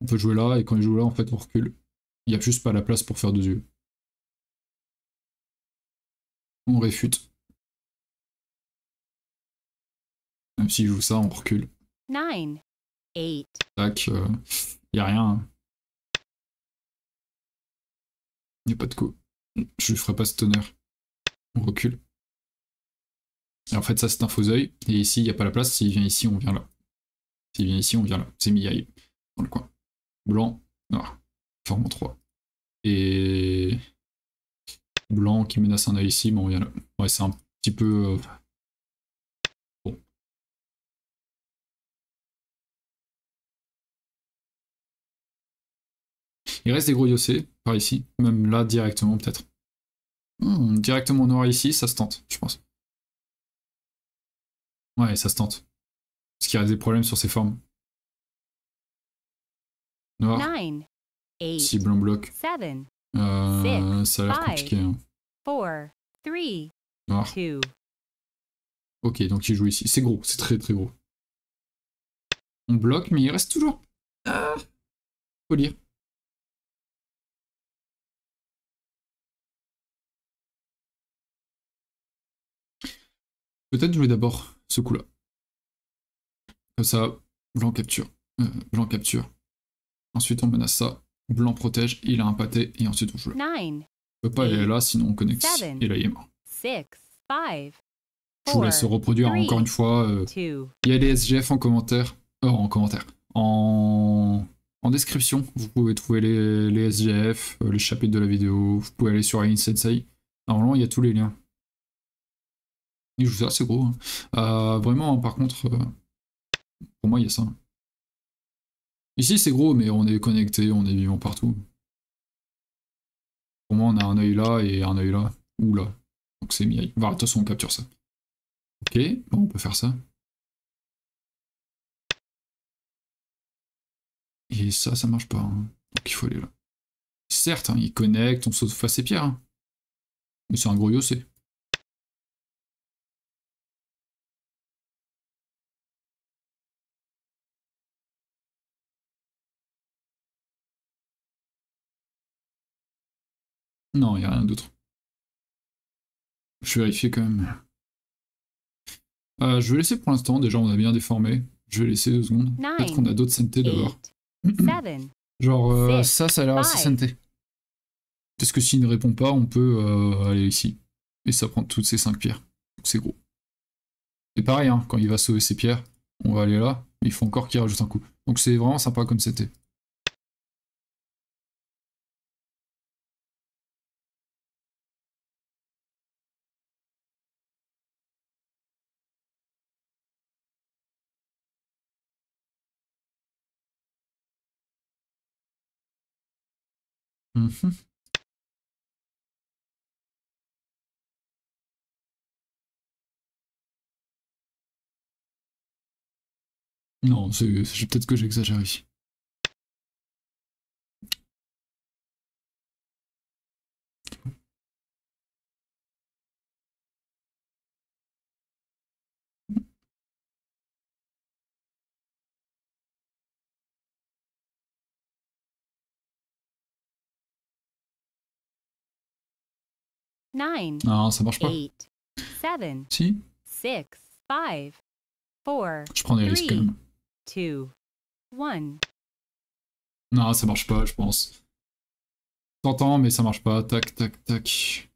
on peut jouer là, et quand il joue là, en fait, on recule. Il n'y a juste pas la place pour faire deux yeux. On réfute. Même s'il joue ça, on recule. Nine. Eight. Tac, euh, il n'y a rien. Il n'y a pas de coup. Je ne ferai pas ce tonnerre. On recule. Et en fait, ça c'est un faux œil, et ici il n'y a pas la place, s'il vient ici, on vient là. S'il vient ici, on vient là. C'est Miyaï, dans le coin. Blanc, noir, forme en trois. Et blanc qui menace un œil ici, mais on vient là. Ouais, c'est un petit peu... Bon. Il reste des gros Yose, par ici, même là directement peut-être. Hmm, directement noir ici, ça se tente, je pense. Ouais, ça se tente. Parce qu'il reste des problèmes sur ces formes. Noir. Si blanc bloque. Euh, ça a l'air compliqué. Hein. Noir. Ok, donc il joue ici. C'est gros, c'est très très gros. On bloque, mais il reste toujours. Ah, faut lire. Peut-être jouer d'abord ce coup-là. Comme ça, blanc capture. Euh, blanc capture. Ensuite, on menace ça. Blanc protège, il a un pâté, et ensuite on joue là. On peut pas aller là, sinon on connecte. sept, et là, il est mort. Je vous laisse se reproduire trois, encore une fois. Euh, il y a les S G F en commentaire. Oh, en commentaire. En... en description, vous pouvez trouver les, les S G F, les chapitres de la vidéo. Vous pouvez aller sur Ai Sensei. Normalement, il y a tous les liens. Il joue ça, c'est gros. Euh, vraiment, par contre, euh, pour moi, il y a ça. Ici, c'est gros, mais on est connecté, on est vivant partout. Pour moi, on a un œil là et un œil là, ou là. Donc c'est Miyaï. Bah, de toute façon, on capture ça. Ok, bon, on peut faire ça. Et ça, ça marche pas. Hein. Donc il faut aller là. Certes, hein, il connecte, on saute face et pierre. Hein. Mais c'est un gros Yose. Non, il n'y a rien d'autre. Je vais vérifier quand même. Euh, je vais laisser pour l'instant, déjà on a bien déformé. Je vais laisser deux secondes. Peut-être qu'on a d'autres Sente d'abord. Genre euh, six, ça, ça a l'air assez Sente. Parce que s'il ne répond pas, on peut euh, aller ici. Et ça prend toutes ces cinq pierres. Donc c'est gros. Et pareil, hein, quand il va sauver ses pierres, on va aller là. Il faut encore qu'il rajoute un coup. Donc c'est vraiment sympa comme Sente. Mmh. Non, c'est peut-être que j'exagère ici. neuf, non, ça marche pas. huit, sept, si. six, cinq, quatre, je prends des risques quand même. deux, un. Non, ça marche pas, je pense. T'entends, mais ça marche pas. Tac, tac, tac.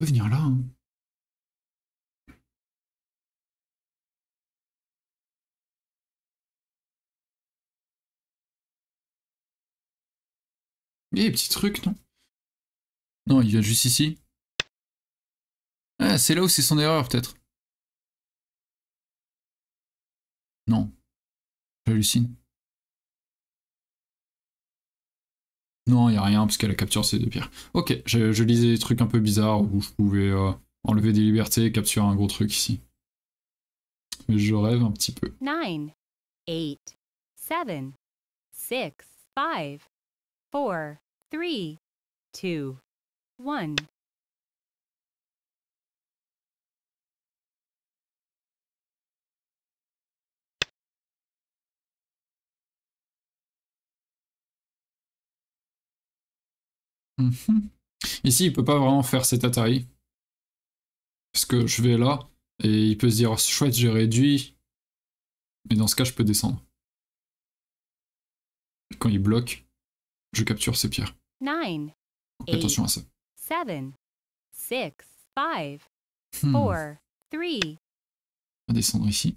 On peut venir là. Hein. Il y a des petits trucs, non? Non, il vient juste ici. Ah, c'est là où c'est son erreur, peut-être. Non. J'hallucine. Non, il n'y a rien, parce qu'elle a capturé ces deux pierres. Ok, je, je lisais des trucs un peu bizarres où je pouvais euh, enlever des libertés et capturer un gros truc ici. Mais je rêve un petit peu. neuf, huit, sept, six, cinq, quatre, trois, deux, un. Mmh. Ici, il peut pas vraiment faire cet Atari. Parce que je vais là, et il peut se dire, oh, chouette, j'ai réduit. Mais dans ce cas, je peux descendre. Quand il bloque, je capture ses pierres. neuf, donc, attention à ça. sept, six, cinq, quatre, trois. On va descendre ici.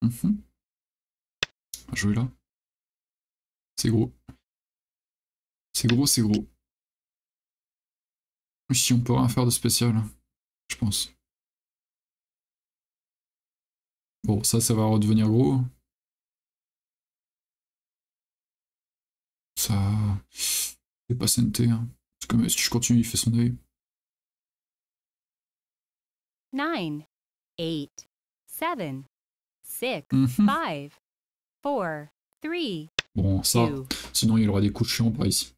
Mmh. Jouer là. C'est gros. C'est gros, c'est gros. Si on peut rien faire de spécial, je pense. Bon, ça, ça va redevenir gros. Ça... C'est pas Sente, hein. Parce que si je continue, il fait son deuil. neuf, huit, sept, six, cinq, quatre, trois, bon, ça, deux. Sinon il y aura des coups de chiant par ici.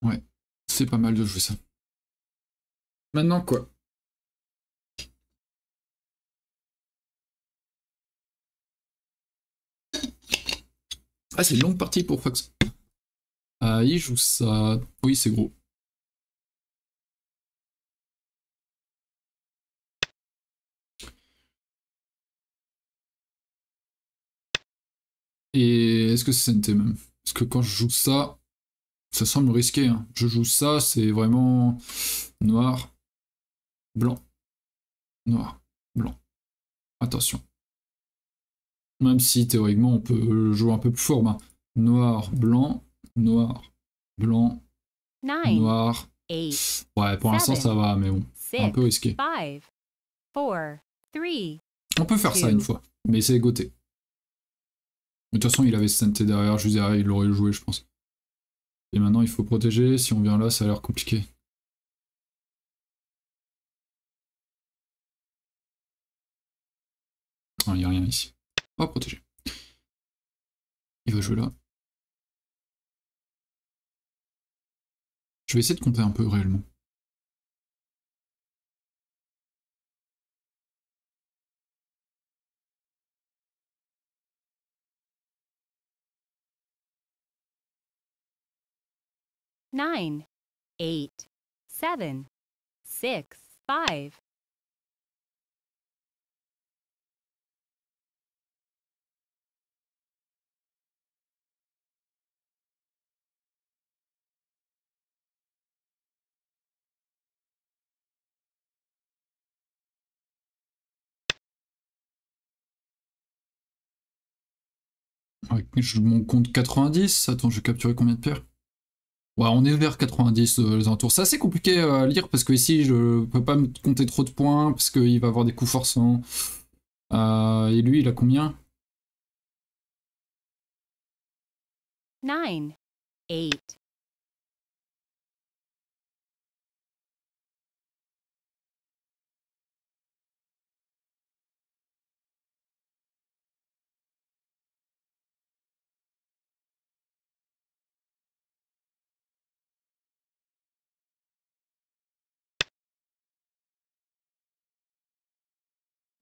Ouais, c'est pas mal de jouer ça. Maintenant quoi? Ah, c'est une longue partie pour Fox. Ah, il joue ça. Oui, c'est gros. Et est-ce que c'est Sente même? Parce que quand je joue ça, ça semble risqué. Hein. Je joue ça, c'est vraiment noir, blanc, noir, blanc. Attention. Même si théoriquement on peut jouer un peu plus fort. Hein. Noir, blanc, noir, blanc, neuf, noir. huit, ouais, pour l'instant ça va, mais bon, c'est un peu risqué. cinq, quatre, trois, on peut faire deux. Ça une fois, mais c'est égoté. De toute façon, il avait Sente derrière, juste derrière, il l'aurait joué, je pense. Et maintenant, il faut protéger. Si on vient là, ça a l'air compliqué. Non, il n'y a rien ici. On va protéger. Il va jouer là. Je vais essayer de compter un peu réellement. neuf, huit, sept, six, cinq. Je m'en compte quatre-vingt-dix. Attends, je vais capturer combien de pierres? Ouais, on est vers quatre-vingt-dix euh, les alentours. C'est assez compliqué à lire parce que ici je peux pas me compter trop de points parce qu'il va avoir des coups forçants. Euh, et lui, il a combien? neuf, huit.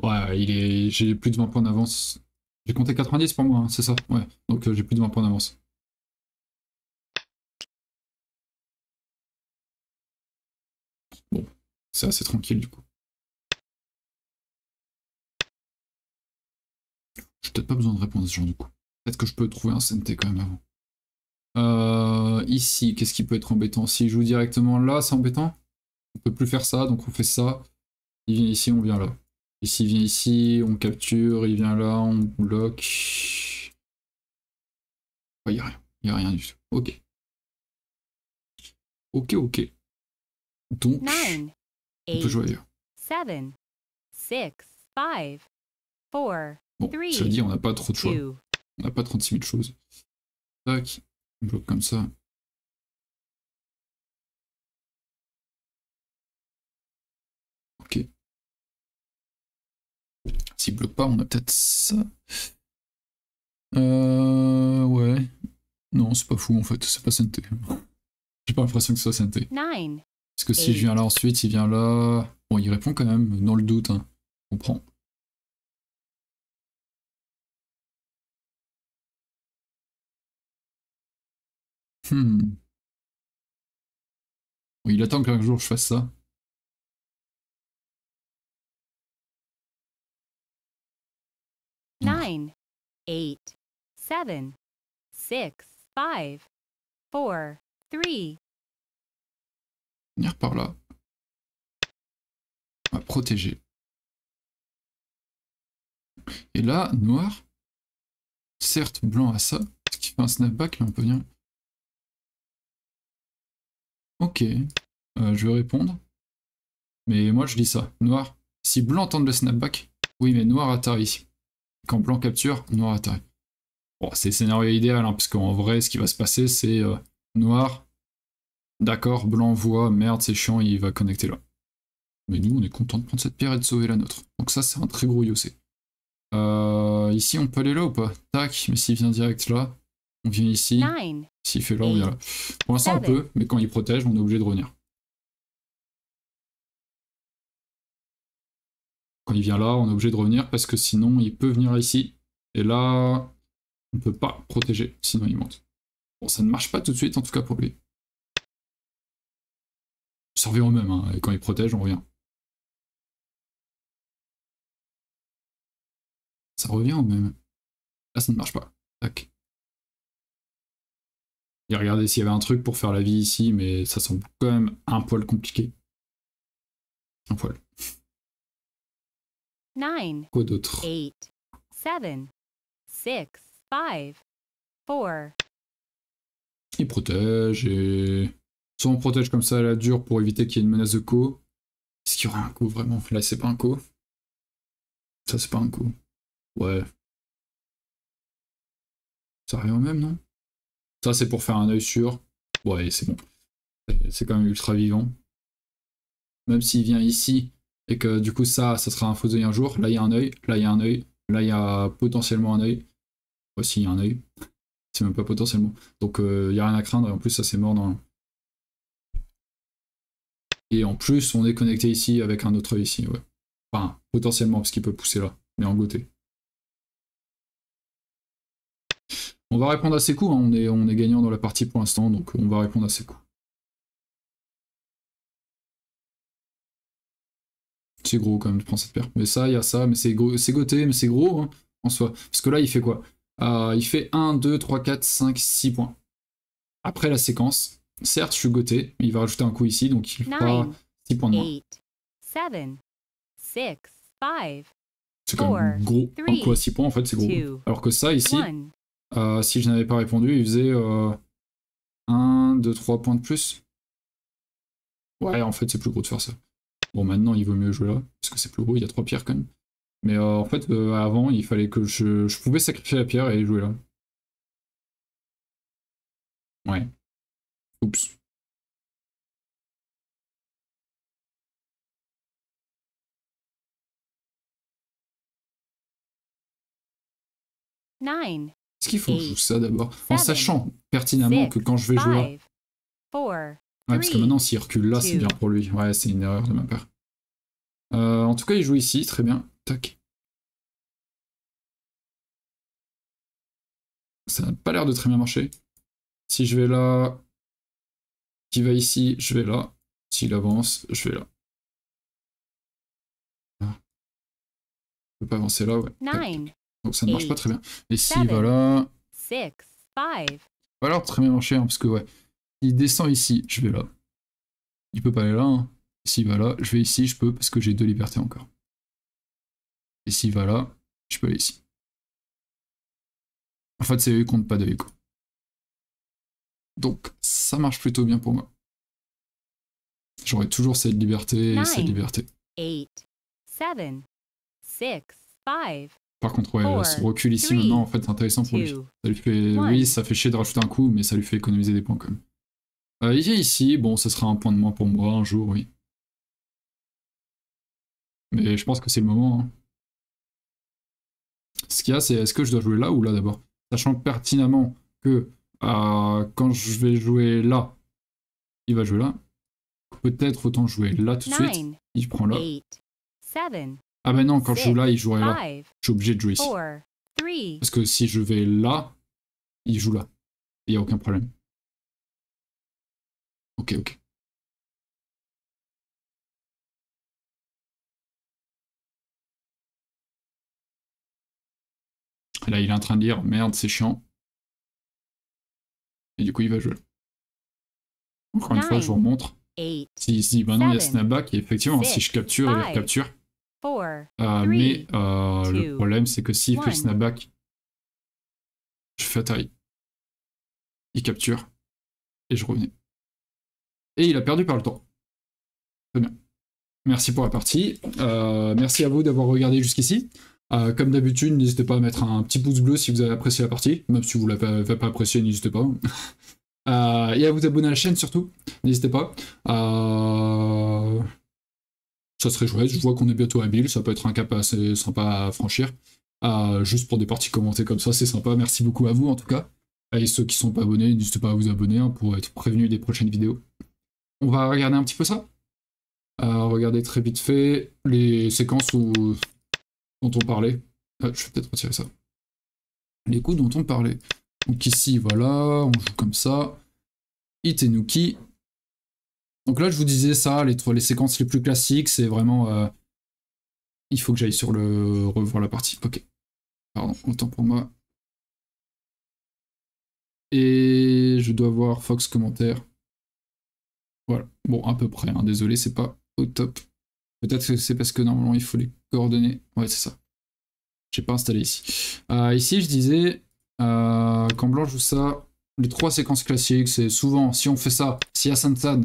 Ouais, il est... j'ai plus de vingt points d'avance. J'ai compté quatre-vingt-dix pour moi, hein, c'est ça? Ouais, donc euh, j'ai plus de vingt points d'avance. Bon, c'est assez tranquille du coup. J'ai peut-être pas besoin de répondre à ce genre de coup. Peut-être que je peux trouver un Sente quand même avant. Euh, ici, qu'est-ce qui peut être embêtant? S'il joue directement là, c'est embêtant? On peut plus faire ça, donc on fait ça. Il vient ici, on vient là. Ici, il vient ici, on capture, il vient là, on bloque. Il n'y a rien, il n'y a rien du tout. Ok. Ok, ok. Donc, on peut jouer ailleurs. Bon, ça dit, on n'a pas trop de choix. On n'a pas trente-six mille choses. Tac, on bloque comme ça. Ok. S'il bloque pas, on a peut-être ça. Euh... Ouais. Non, c'est pas fou en fait, c'est pas Sente. J'ai pas l'impression que ce soit Sente. Parce que si je viens là ensuite, il vient là... Bon, il répond quand même, dans le doute, hein. On prend. Hmm. Bon, il attend qu'un jour je fasse ça. neuf, huit, sept, six, cinq, quatre, trois. Venir par là. On va protéger. Et là, noir. Certes, blanc à ça. Ce qui fait un snapback, là, on peut venir. Ok. Euh, je vais répondre. Mais moi, je dis ça. Noir. Si blanc tente le snapback. Oui, mais noir Atari. Quand blanc capture, noir Atari. Bon, c'est le scénario idéal, hein, parce qu'en vrai, ce qui va se passer, c'est euh, noir. D'accord, blanc voit, merde, c'est chiant, il va connecter là. Mais nous, on est content de prendre cette pierre et de sauver la nôtre. Donc ça, c'est un très gros Yose. Euh, ici, on peut aller là ou pas? Tac, mais s'il vient direct là, on vient ici. S'il fait là, on vient là. Pour l'instant, on peut, mais quand il protège, on est obligé de revenir. Quand il vient là, on est obligé de revenir, parce que sinon, il peut venir ici. Et là... on ne peut pas protéger, sinon il monte. Bon, ça ne marche pas tout de suite, en tout cas pour lui. On s'en revient au même, hein, et quand il protège, on revient. Ça revient au même. Là, ça ne marche pas. Tac. Et regardez s'il y avait un truc pour faire la vie ici, mais ça semble quand même un poil compliqué. Un poil. neuf, quoi d'autre? huit, sept, six, cinq, quatre. Il protège et... soit on protège comme ça à la dure pour éviter qu'il y ait une menace de co. Est-ce qu'il y aura un co vraiment? Là c'est pas un co. Ça c'est pas un co. Ouais. Ça revient au même, non? Ça c'est pour faire un œil sûr. Ouais, c'est bon. C'est quand même ultra vivant. Même s'il vient ici et que du coup ça, ça sera un faux œil un jour. Là il y a un œil, là il y a un œil, là il y a potentiellement un œil. Aussi, il y a un œil, c'est même pas potentiellement. Donc, euh, il n'y a rien à craindre, et en plus, ça c'est mort dans. Et en plus, on est connecté ici avec un autre œil ici, ouais. Enfin, potentiellement, parce qu'il peut pousser là, mais englouté. On va répondre à ses coups, hein. on, est, on est gagnant dans la partie pour l'instant, donc on va répondre à ses coups. C'est gros quand même de prendre cette paire. Mais ça, il y a ça, mais c'est goté, mais c'est gros, hein, en soi. Parce que là, il fait quoi? Euh, il fait un, deux, trois, quatre, cinq, six points. Après la séquence, certes je suis goté, mais il va rajouter un coup ici, donc il fera six points de moins. C'est quand même gros, un coup à six points en fait c'est gros. Alors que ça ici, euh, si je n'avais pas répondu, il faisait euh, un, deux, trois points de plus. Ouais, en fait c'est plus gros de faire ça. Bon, maintenant il vaut mieux jouer là, parce que c'est plus gros, il y a trois pierres quand même. Mais euh, en fait, euh, avant, il fallait que je, je pouvais sacrifier la pierre et jouer là. Ouais. Oups. Est-ce qu'il faut que je joue ça d'abord? En sachant pertinemment que quand je vais jouer là... ouais, parce que maintenant, s'il recule là, c'est bien pour lui. Ouais, c'est une erreur de ma part. Euh, en tout cas, il joue ici, très bien. Tac. Ça n'a pas l'air de très bien marcher. Si je vais là, qui va ici, je vais là. S'il avance, je vais là. Ah. Je peux pas avancer là, ouais. Tac. Donc ça ne marche pas très bien. Et s'il va là... voilà, très bien marché, hein, parce que ouais. Il descend ici, je vais là. Il peut pas aller là, hein. S'il va là, je vais ici, je peux, parce que j'ai deux libertés encore. Et s'il va là, je peux aller ici. En fait, c'est eux qui comptent pas de écho. Donc, ça marche plutôt bien pour moi. J'aurai toujours cette liberté et cette liberté. Par contre, ouais, ce recul ici maintenant, en fait, c'est intéressant pour lui. Ça lui fait... Oui, ça fait chier de rajouter un coup, mais ça lui fait économiser des points quand même. Euh, il est ici, bon, ce sera un point de moins pour moi un jour, oui. Mais je pense que c'est le moment. Hein. Ce qu'il y a, c'est est-ce que je dois jouer là ou là d'abord? Sachant pertinemment que euh, quand je vais jouer là, il va jouer là. Peut-être autant jouer là tout de suite. Il prend là. Ah ben non, quand je joue là, il jouerait là. Je suis obligé de jouer ici. Parce que si je vais là, il joue là. Il n'y a aucun problème. Ok, ok. Là, il est en train de dire, merde, c'est chiant. Et du coup, il va jouer. Encore une fois, je vous remontre. S'il se dit, bah non, il y a snapback, et effectivement, si je capture, il recapture. Euh, mais euh, le problème, c'est que s'il fait snapback, je fais Atari. Il capture, et je revenais. Et il a perdu par le temps. Très bien. Merci pour la partie. Euh, merci à vous d'avoir regardé jusqu'ici. Euh, comme d'habitude, n'hésitez pas à mettre un petit pouce bleu si vous avez apprécié la partie. Même si vous ne l'avez pas apprécié, n'hésitez pas. euh, et à vous abonner à la chaîne surtout. N'hésitez pas. Euh... Ça serait chouette. Je vois qu'on est bientôt à mille. Ça peut être un cap assez sympa à franchir. Euh, juste pour des parties commentées comme ça, c'est sympa. Merci beaucoup à vous en tout cas. Et ceux qui ne sont pas abonnés, n'hésitez pas à vous abonner hein, pour être prévenus des prochaines vidéos. On va regarder un petit peu ça. Euh, regardez très vite fait les séquences où... dont on parlait. Ah, je vais peut-être retirer ça. Les coups dont on parlait. Donc ici, voilà, on joue comme ça. Tenuki. Donc là, je vous disais ça, les, les séquences les plus classiques, c'est vraiment... Euh... Il faut que j'aille sur le... revoir la partie. Ok. Pardon, autant pour moi. Et je dois voir Fox commentaire. Voilà, bon, à peu près, hein. Désolé, c'est pas au top. Peut-être que c'est parce que normalement il faut les coordonnées. Ouais, c'est ça. J'ai pas installé ici. Euh, ici, je disais, euh, quand Blanc joue ça, les trois séquences classiques, c'est souvent, si on fait ça, si à SanSan,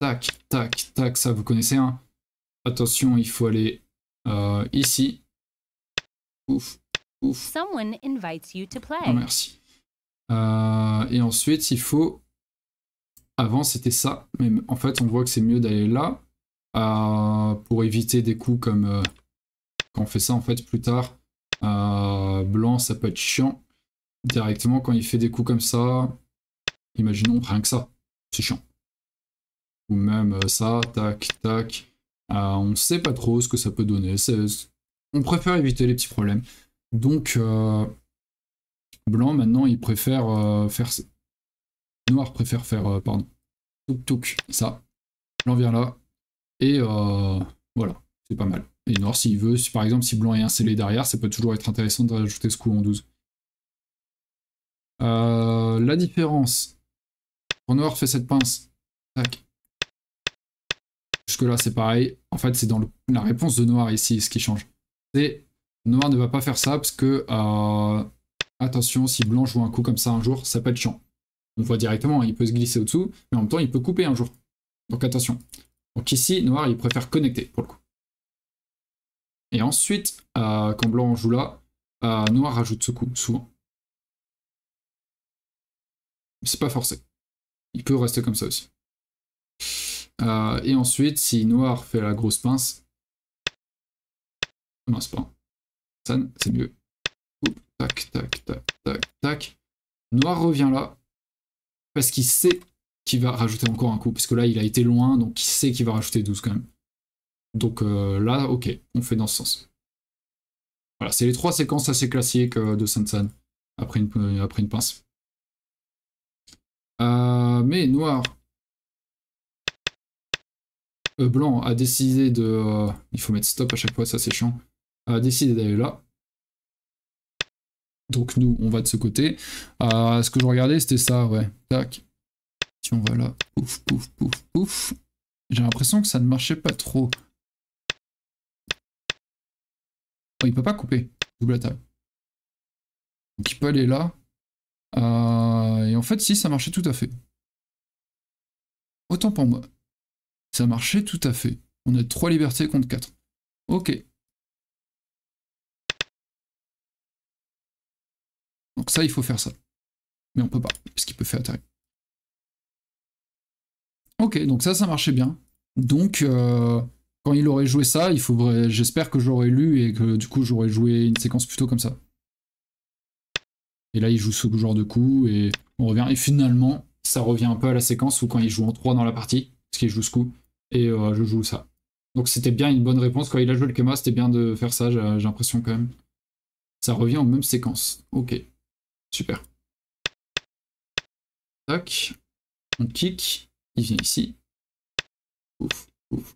tac, tac, tac, ça vous connaissez, hein. Attention, il faut aller euh, ici. Ouf, ouf. Someone invites you to play. Non, merci. Euh, et ensuite, il faut. Avant c'était ça, mais en fait on voit que c'est mieux d'aller là euh, pour éviter des coups comme euh, quand on fait ça en fait plus tard. Euh, blanc ça peut être chiant. Directement quand il fait des coups comme ça, imaginons rien que ça, c'est chiant. Ou même euh, ça, tac, tac. Euh, on ne sait pas trop ce que ça peut donner. On préfère éviter les petits problèmes. Donc euh, blanc maintenant il préfère euh, faire ça. Noir préfère faire, euh, pardon, touk touk, ça, blanc vient là, et euh, voilà, c'est pas mal. Et noir, s'il veut, si, par exemple, si blanc est un scellé derrière, ça peut toujours être intéressant de rajouter ce coup en douze. Euh, la différence, quand noir fait cette pince, tac, jusque là c'est pareil, en fait c'est dans le, la réponse de noir ici ce qui change. C'est, noir ne va pas faire ça, parce que, euh, attention, si blanc joue un coup comme ça un jour, ça peut être chiant. On voit directement, il peut se glisser au-dessous, mais en même temps, il peut couper un jour. Donc attention. Donc ici, noir, il préfère connecter, pour le coup. Et ensuite, euh, quand blanc joue là, euh, noir rajoute ce coup, souvent. C'est pas forcé. Il peut rester comme ça aussi. Euh, et ensuite, si noir fait la grosse pince... Non, c'est pas... SanSan, c'est mieux. Oups, tac, tac, tac, tac, tac. Noir revient là. Parce qu'il sait qu'il va rajouter encore un coup, parce que là il a été loin, donc il sait qu'il va rajouter douze quand même. Donc euh, là, ok, on fait dans ce sens. Voilà, c'est les trois séquences assez classiques euh, de SanSan, après une, euh, après une pince. Euh, mais noir, euh, blanc a décidé de... Euh, il faut mettre stop à chaque fois, ça c'est chiant. A décidé d'aller là. Donc nous, on va de ce côté. Euh, ce que je regardais, c'était ça, ouais. Tac. Si on va là, pouf, pouf, pouf, pouf. J'ai l'impression que ça ne marchait pas trop. Oh, il peut pas couper. Double attaque. Donc il peut aller là. Euh, et en fait, si, ça marchait tout à fait. Autant pour moi. Ça marchait tout à fait. On a trois libertés contre quatre. Ok. Donc ça, il faut faire ça. Mais on peut pas, puisqu'il peut faire Atari. Ok, donc ça, ça marchait bien. Donc, euh, quand il aurait joué ça, il faudrait. J'espère que j'aurais lu et que du coup, j'aurais joué une séquence plutôt comme ça. Et là, il joue ce genre de coup et on revient. Et finalement, ça revient un peu à la séquence où quand il joue en trois dans la partie, parce qu'il joue ce coup, et euh, je joue ça. Donc c'était bien une bonne réponse. Quand il a joué le Kema, c'était bien de faire ça, j'ai l'impression quand même. Ça revient aux mêmes séquences. Ok, super. Tac, on kick, il vient ici. Ouf, ouf.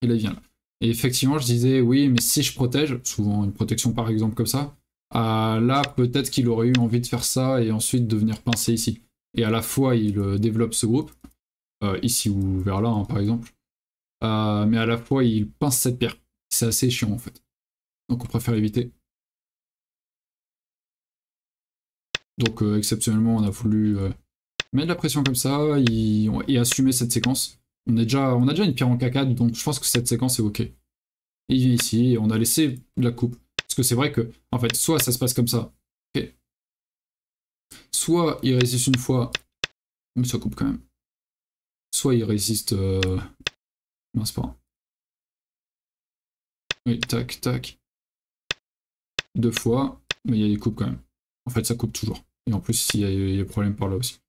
Et là, il vient là. Et effectivement, je disais, oui, mais si je protège, souvent une protection par exemple comme ça, euh, là, peut-être qu'il aurait eu envie de faire ça et ensuite de venir pincer ici. Et à la fois, il euh, développe ce groupe. Euh, ici ou vers là hein, par exemple, euh, mais à la fois il pince cette pierre, c'est assez chiant en fait, donc on préfère éviter. Donc euh, exceptionnellement on a voulu euh, mettre de la pression comme ça et, et assumer cette séquence. On, est déjà, on a déjà une pierre en cacade, donc je pense que cette séquence est ok. Et il vient ici et on a laissé de la coupe, parce que c'est vrai que en fait soit ça se passe comme ça, okay. Soit il résiste une fois, mais ça coupe quand même. Soit il résiste... Euh... Mince pas. Oui, tac, tac. Deux fois, mais il y a des coupes quand même. En fait, ça coupe toujours. Et en plus, il y a, il y a problème par là aussi.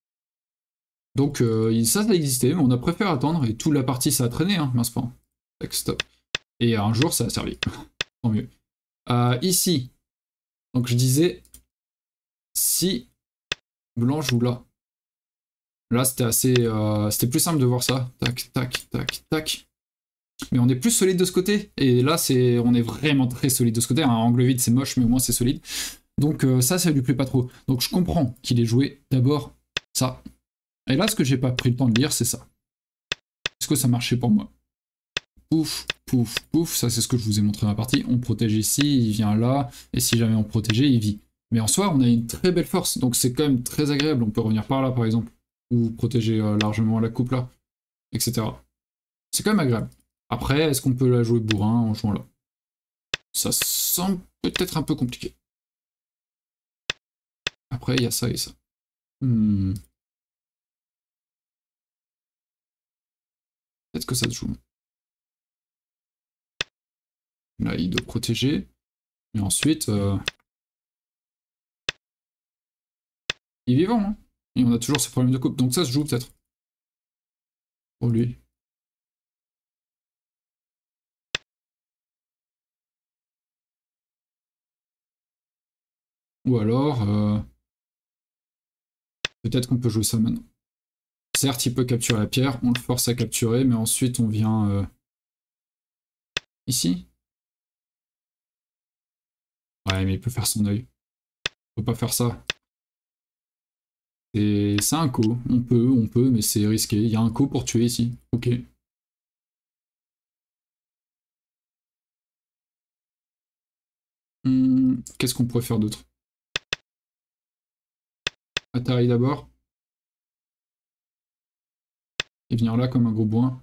Donc, euh, ça, ça existait, mais on a préféré attendre. Et toute la partie, ça a traîné, hein, mince pas. Tac, stop. Et un jour, ça a servi. Tant mieux. Euh, ici. Donc, je disais... Si... Blanc joue là. Là, c'était assez, euh, c'était plus simple de voir ça. Tac, tac, tac, tac. Mais on est plus solide de ce côté. Et là, c'est, on est vraiment très solide de ce côté. Un angle vide, c'est moche, mais au moins, c'est solide. Donc euh, ça, ça lui plaît pas trop. Donc je comprends qu'il ait joué d'abord ça. Et là, ce que j'ai pas pris le temps de lire, c'est ça. Est-ce que ça marchait pour moi? Pouf, pouf, pouf. Ça, c'est ce que je vous ai montré dans la partie. On protège ici, il vient là. Et si jamais on protégeait, il vit. Mais en soi, on a une très belle force. Donc c'est quand même très agréable. On peut revenir par là, par exemple. Ou protéger largement la coupe là, et cetera. C'est quand même agréable. Après, est-ce qu'on peut la jouer bourrin en jouant là? Ça semble peut-être un peu compliqué. Après, il y a ça et ça. Hmm. Peut-être que ça se joue. Là, il doit protéger. Et ensuite... Euh... Il est vivant, hein. Et on a toujours ce problème de coupe, donc ça se joue peut-être. Pour lui. Ou alors... Euh... Peut-être qu'on peut jouer ça maintenant. Certes, il peut capturer la pierre, on le force à capturer, mais ensuite on vient... Euh... Ici. Ouais, mais il peut faire son œil. On peut pas faire ça. C'est un coup, on peut, on peut, mais c'est risqué. Il y a un coup pour tuer ici. Ok. Hmm, qu'est-ce qu'on pourrait faire d'autre? Atari d'abord. Et venir là comme un gros bourrin.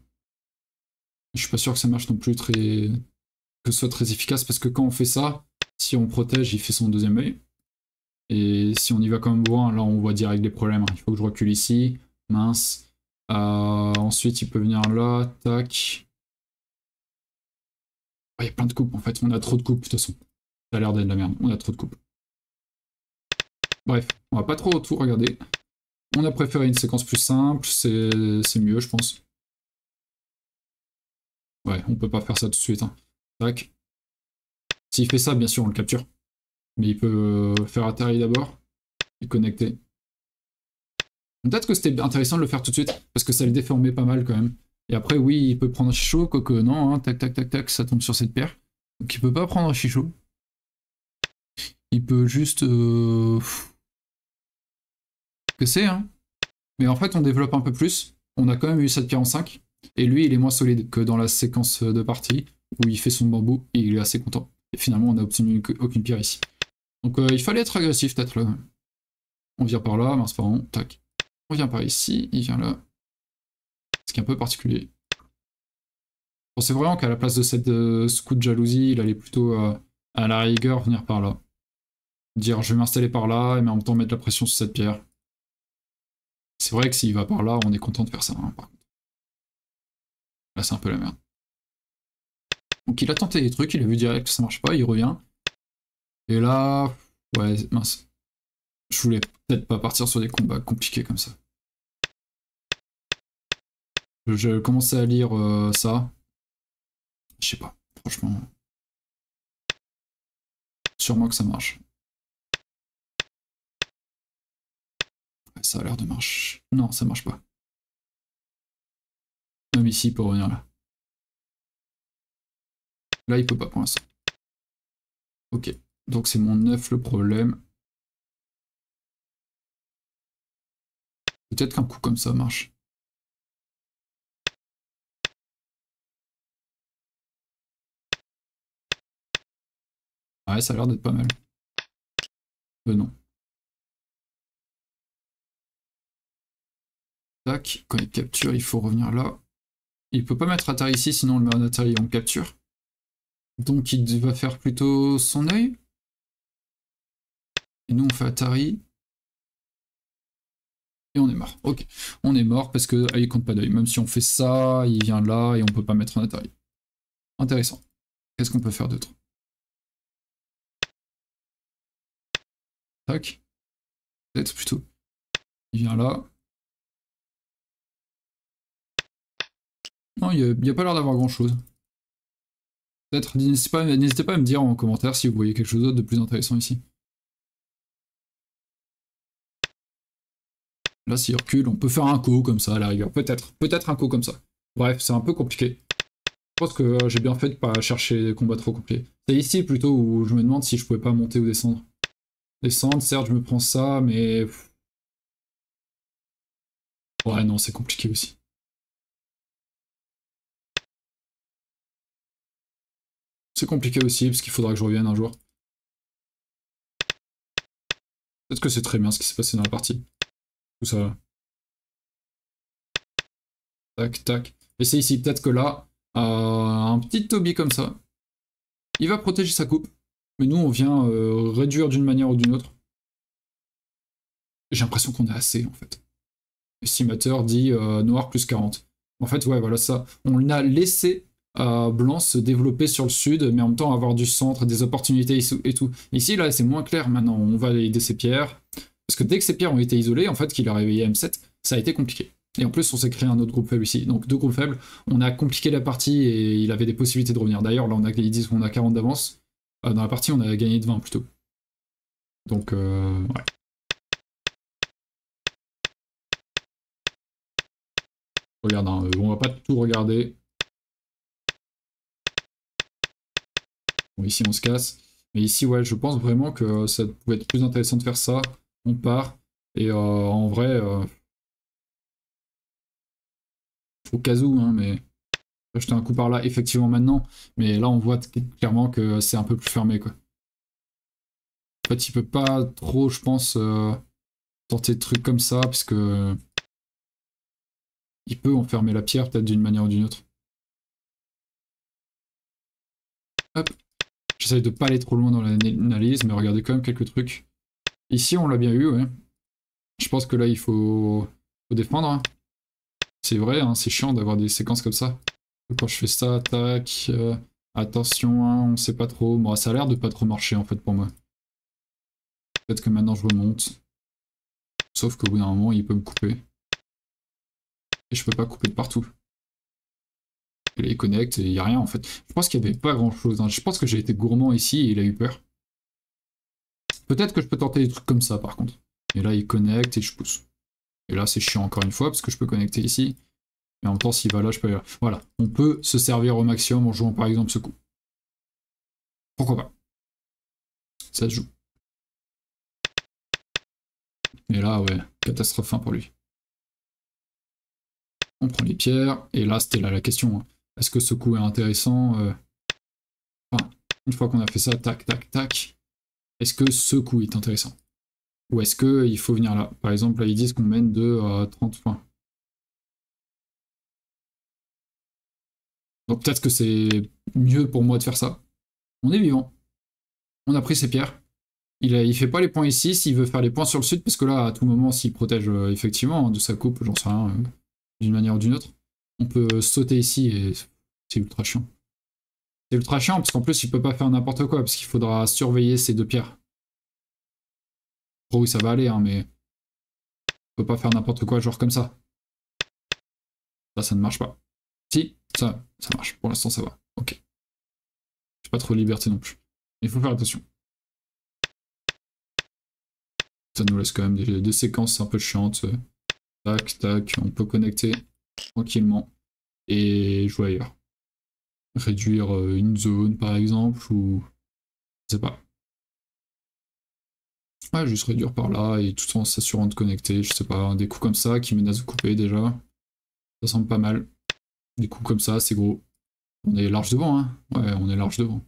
Je suis pas sûr que ça marche non plus très... que ce soit très efficace, parce que quand on fait ça, si on protège, il fait son deuxième œil. Et si on y va comme bourrin, là on voit direct des problèmes. Il faut que je recule ici. Mince. Euh, ensuite il peut venir là. Tac. Oh, il y a plein de coupes en fait. On a trop de coupes de toute façon. Ça a l'air d'être de la merde. On a trop de coupes. Bref. On va pas trop tout regarder. On a préféré une séquence plus simple. C'est mieux je pense. Ouais. On peut pas faire ça tout de suite. Hein. Tac. S'il fait ça bien sûr on le capture. Mais il peut faire Atari d'abord et connecter. Peut-être que c'était intéressant de le faire tout de suite, parce que ça le déformait pas mal quand même. Et après, oui, il peut prendre Shisho, quoique non, hein, tac tac tac tac, ça tombe sur cette pierre. Donc il peut pas prendre Shisho. Il peut juste... Euh... Que c'est, hein. Mais en fait, on développe un peu plus. On a quand même eu cette pierre en cinq. Et lui, il est moins solide que dans la séquence de partie, où il fait son bambou et il est assez content. Et finalement, on n'a obtenu aucune pierre ici. Donc euh, il fallait être agressif peut-être là. On vient par là, mince pardon, tac. On vient par ici, il vient là. Ce qui est un peu particulier. Je pensais vraiment qu'à la place de cette, euh, ce coup de jalousie, il allait plutôt euh, à la rigueur venir par là. Dire je vais m'installer par là, mais en même temps mettre la pression sur cette pierre. C'est vrai que s'il va par là, on est content de faire ça, hein, par contre. Là, c'est un peu la merde. Donc il a tenté des trucs, il a vu direct que ça marche pas, il revient. Et là, ouais, mince. Je voulais peut-être pas partir sur des combats compliqués comme ça. Je commençais à lire euh, ça. Je sais pas, franchement. Sûrement que ça marche. Ça a l'air de marcher. Non, ça marche pas. Même ici, il peut revenir là. Là, il peut pas pour l'instant. Ok, donc c'est mon neuf le problème. Peut-être qu'un coup comme ça marche. Ouais, ça a l'air d'être pas mal. Euh, non. Tac, quand il capture, il faut revenir là. Il peut pas mettre Atari ici, sinon on le met en Atari et on capture. Donc il va faire plutôt son œil. Et nous on fait Atari. Et on est mort. Ok, on est mort parce que ah, il compte pas d'œil. Même si on fait ça, il vient là et on peut pas mettre en Atari. Intéressant. Qu'est-ce qu'on peut faire d'autre? Tac. Peut-être plutôt. Il vient là. Non, il n'y a, a pas l'air d'avoir grand-chose. Peut-être, n'hésitez pas, n'hésitez pas à me dire en commentaire si vous voyez quelque chose d'autre de plus intéressant ici. Là, s'il recule, on peut faire un coup comme ça à la rigueur. Peut-être, peut-être un coup comme ça. Bref, c'est un peu compliqué. Je pense que j'ai bien fait de pas chercher des combats trop compliqués. C'est ici plutôt où je me demande si je pouvais pas monter ou descendre. Descendre, certes, je me prends ça, mais... Ouais, non, c'est compliqué aussi. C'est compliqué aussi, parce qu'il faudra que je revienne un jour. Peut-être que c'est très bien ce qui s'est passé dans la partie. Tout ça. Tac, tac. Et c'est ici, peut-être que là, euh, un petit Toby comme ça, il va protéger sa coupe, mais nous on vient euh, réduire d'une manière ou d'une autre. J'ai l'impression qu'on est assez, en fait. Estimateur dit euh, noir plus quarante. En fait, ouais, voilà ça. On a laissé... Euh, blanc se développer sur le sud, mais en même temps avoir du centre, des opportunités et tout. Ici, là, c'est moins clair maintenant. On va aider ces pierres. Parce que dès que ces pierres ont été isolées, en fait, qu'il a réveillé M sept, ça a été compliqué. Et en plus, on s'est créé un autre groupe faible ici. Donc, deux groupes faibles. On a compliqué la partie et il avait des possibilités de revenir. D'ailleurs, là, on a, ils disent qu'on a quarante d'avance. Euh, dans la partie, on a gagné de vingt plutôt. Donc, euh, ouais. Regarde, hein, on va pas tout regarder. Bon, ici on se casse, mais ici ouais je pense vraiment que ça pouvait être plus intéressant de faire ça, on part, et euh, en vrai, euh... au cas où, hein, mais jeter un coup par là effectivement maintenant, mais là on voit clairement que c'est un peu plus fermé quoi. En fait il peut pas trop je pense euh, tenter de trucs comme ça, parce que il peut enfermer la pierre peut-être d'une manière ou d'une autre. Hop. J'essaie de pas aller trop loin dans l'analyse, mais regardez quand même quelques trucs. Ici, on l'a bien eu, ouais. Je pense que là, il faut, faut défendre. Hein. C'est vrai, hein, c'est chiant d'avoir des séquences comme ça. Quand je fais ça, tac, euh, attention, hein, on sait pas trop. Moi, bon, ça a l'air de pas trop marcher, en fait, pour moi. Peut-être que maintenant, je remonte. Sauf qu'au bout d'un moment, il peut me couper. Et je peux pas couper de partout. Il connecte et il n'y a rien en fait. Je pense qu'il n'y avait pas grand chose. Hein. Je pense que j'ai été gourmand ici et il a eu peur. Peut-être que je peux tenter des trucs comme ça par contre. Et là il connecte et je pousse. Et là c'est chiant encore une fois parce que je peux connecter ici. Mais en même temps s'il va là je peux aller là. Voilà. On peut se servir au maximum en jouant par exemple ce coup. Pourquoi pas. Ça se joue. Et là ouais. Catastrophe fin pour lui. On prend les pierres. Et là c'était là la question. Hein. Est-ce que ce coup est intéressant euh... enfin, une fois qu'on a fait ça, tac, tac, tac, est-ce que ce coup est intéressant? Ou est-ce qu'il faut venir là? Par exemple, là, ils disent qu'on mène de euh, trente points. Donc peut-être que c'est mieux pour moi de faire ça. On est vivant. On a pris ses pierres. Il, a, il fait pas les points ici s'il veut faire les points sur le sud, parce que là, à tout moment, s'il protège euh, effectivement de sa coupe, j'en sais rien, euh, d'une manière ou d'une autre, on peut sauter ici et c'est ultra chiant. C'est ultra chiant parce qu'en plus, il peut pas faire n'importe quoi, parce qu'il faudra surveiller ces deux pierres. Je sais pas où ça va aller, hein, mais on peut pas faire n'importe quoi, genre comme ça. Ça, ça ne marche pas. Si, ça, ça marche. Pour l'instant, ça va. Ok. J'ai pas trop de liberté non plus. Il faut faire attention. Ça nous laisse quand même des, des séquences un peu chiantes. Tac, tac, on peut connecter tranquillement et jouer ailleurs. Réduire une zone par exemple, ou je sais pas. Ah, juste réduire par là et tout en s'assurant de connecter, je sais pas, des coups comme ça qui menacent de couper déjà. Ça semble pas mal. Des coups comme ça, c'est gros. On est large devant, hein. Ouais, on est large devant.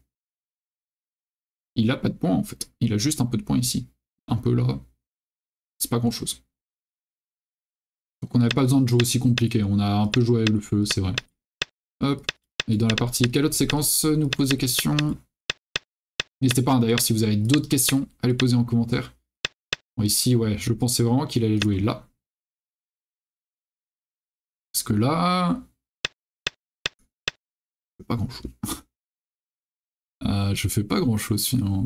Il a pas de points en fait. Il a juste un peu de points ici. Un peu là. C'est pas grand chose. Donc on n'avait pas besoin de jouer aussi compliqué. On a un peu joué avec le feu, c'est vrai. Hop. Et dans la partie quelle autre séquence nous pose des questions? N'hésitez pas, hein, d'ailleurs, si vous avez d'autres questions, à les poser en commentaire. Bon, ici, ouais, je pensais vraiment qu'il allait jouer là. Parce que là... Je fais pas grand chose. euh, je fais pas grand chose finalement.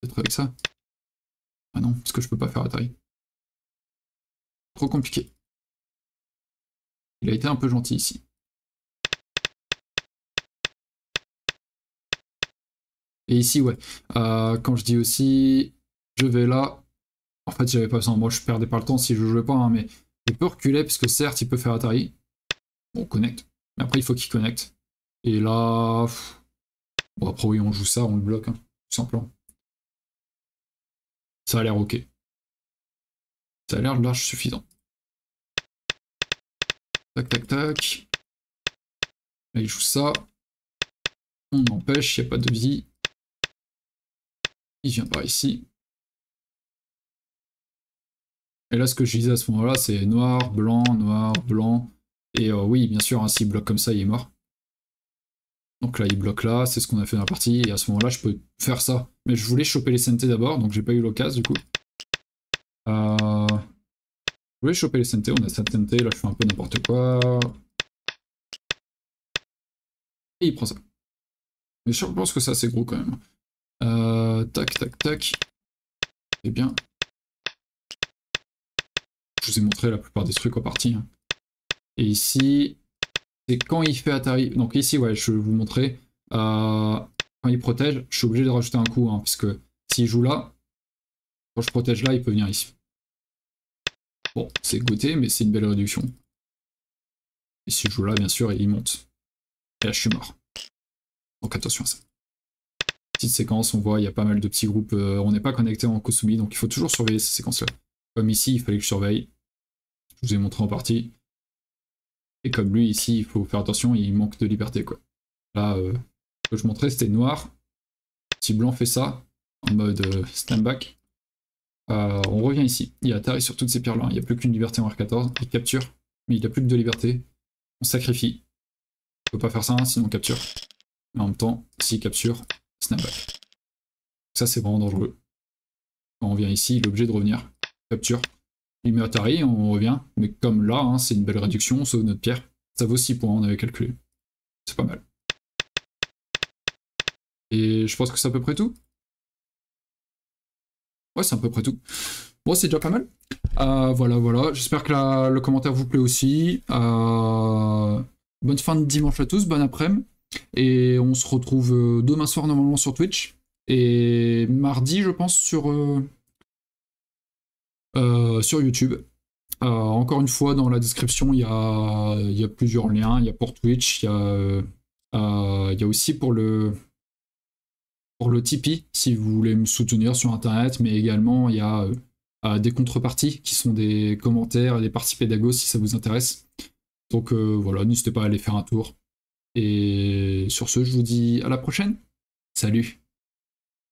Peut-être avec ça. Ah non, parce que je peux pas faire Atari. Trop compliqué. Il a été un peu gentil ici. Et ici, ouais. Euh, quand je dis aussi, je vais là. En fait, j'avais pas besoin. Moi, je perdais pas le temps si je jouais pas, hein, mais je peux reculer parce que certes, il peut faire Atari. Bon, connecte. Mais après, il faut qu'il connecte. Et là... Pff. Bon, après, oui, on joue ça, on le bloque, hein, tout simplement. Ça a l'air ok. Ça a l'air large suffisant. Tac, tac, tac. Là, il joue ça. On empêche, il n'y a pas de vie. Il vient par ici. Et là, ce que je disais à ce moment-là, c'est noir, blanc, noir, blanc. Et euh, oui, bien sûr, hein, s'il bloque comme ça, il est mort. Donc là, il bloque là, c'est ce qu'on a fait dans la partie. Et à ce moment-là, je peux faire ça. Mais je voulais choper les Sente d'abord, donc j'ai pas eu l'occasion du coup. Euh... Je voulais choper les Sente, on a cette Sente, là je fais un peu n'importe quoi. Et il prend ça. Mais je pense que c'est assez gros quand même. Euh... Tac, tac, tac. C'est bien. Je vous ai montré la plupart des trucs en partie. Et ici, c'est quand il fait Atari. Donc ici, ouais, je vais vous montrer. Euh, quand il protège, je suis obligé de rajouter un coup, hein, parce que s'il joue là, quand je protège là, il peut venir ici. Bon, c'est goûté, mais c'est une belle réduction. Et si je joue là, bien sûr, il monte. Et là, je suis mort. Donc attention à ça. Petite séquence, on voit, il y a pas mal de petits groupes. Euh, on n'est pas connecté en Kosumi, donc il faut toujours surveiller ces séquences-là. Comme ici, il fallait que je surveille. Je vous ai montré en partie. Et comme lui ici, il faut faire attention, il manque de liberté quoi. Là, euh, ce que je montrais c'était noir. Si blanc fait ça, en mode euh, stand back, euh, on revient ici. Il y a Atari sur toutes ces pierres là, il n'y a plus qu'une liberté en R quatorze, il capture, mais il n'y a plus que deux libertés. On sacrifie. On peut pas faire ça, hein, sinon on capture. Mais en même temps, s'il capture, snap back. Ça c'est vraiment dangereux. Quand on vient ici, il est obligé de revenir. Capture. Il met Atari, on revient, mais comme là, hein, c'est une belle réduction, on sauve notre pierre. Ça vaut six points, on avait calculé. C'est pas mal. Et je pense que c'est à peu près tout. Ouais, c'est à peu près tout. Bon, c'est déjà pas mal. Euh, voilà, voilà. J'espère que la, le commentaire vous plaît aussi. Euh, bonne fin de dimanche à tous, bonne après-midi. Et on se retrouve demain soir normalement sur Twitch. Et mardi, je pense, sur... Euh... Euh, sur YouTube. Euh, encore une fois, dans la description, il y a, y a plusieurs liens. Il y a pour Twitch, il y, euh, euh, y a aussi pour le, pour le Tipeee, si vous voulez me soutenir sur Internet, mais également, il y a euh, euh, des contreparties qui sont des commentaires, des parties pédago, si ça vous intéresse. Donc euh, voilà, n'hésitez pas à aller faire un tour. Et sur ce, je vous dis à la prochaine. Salut!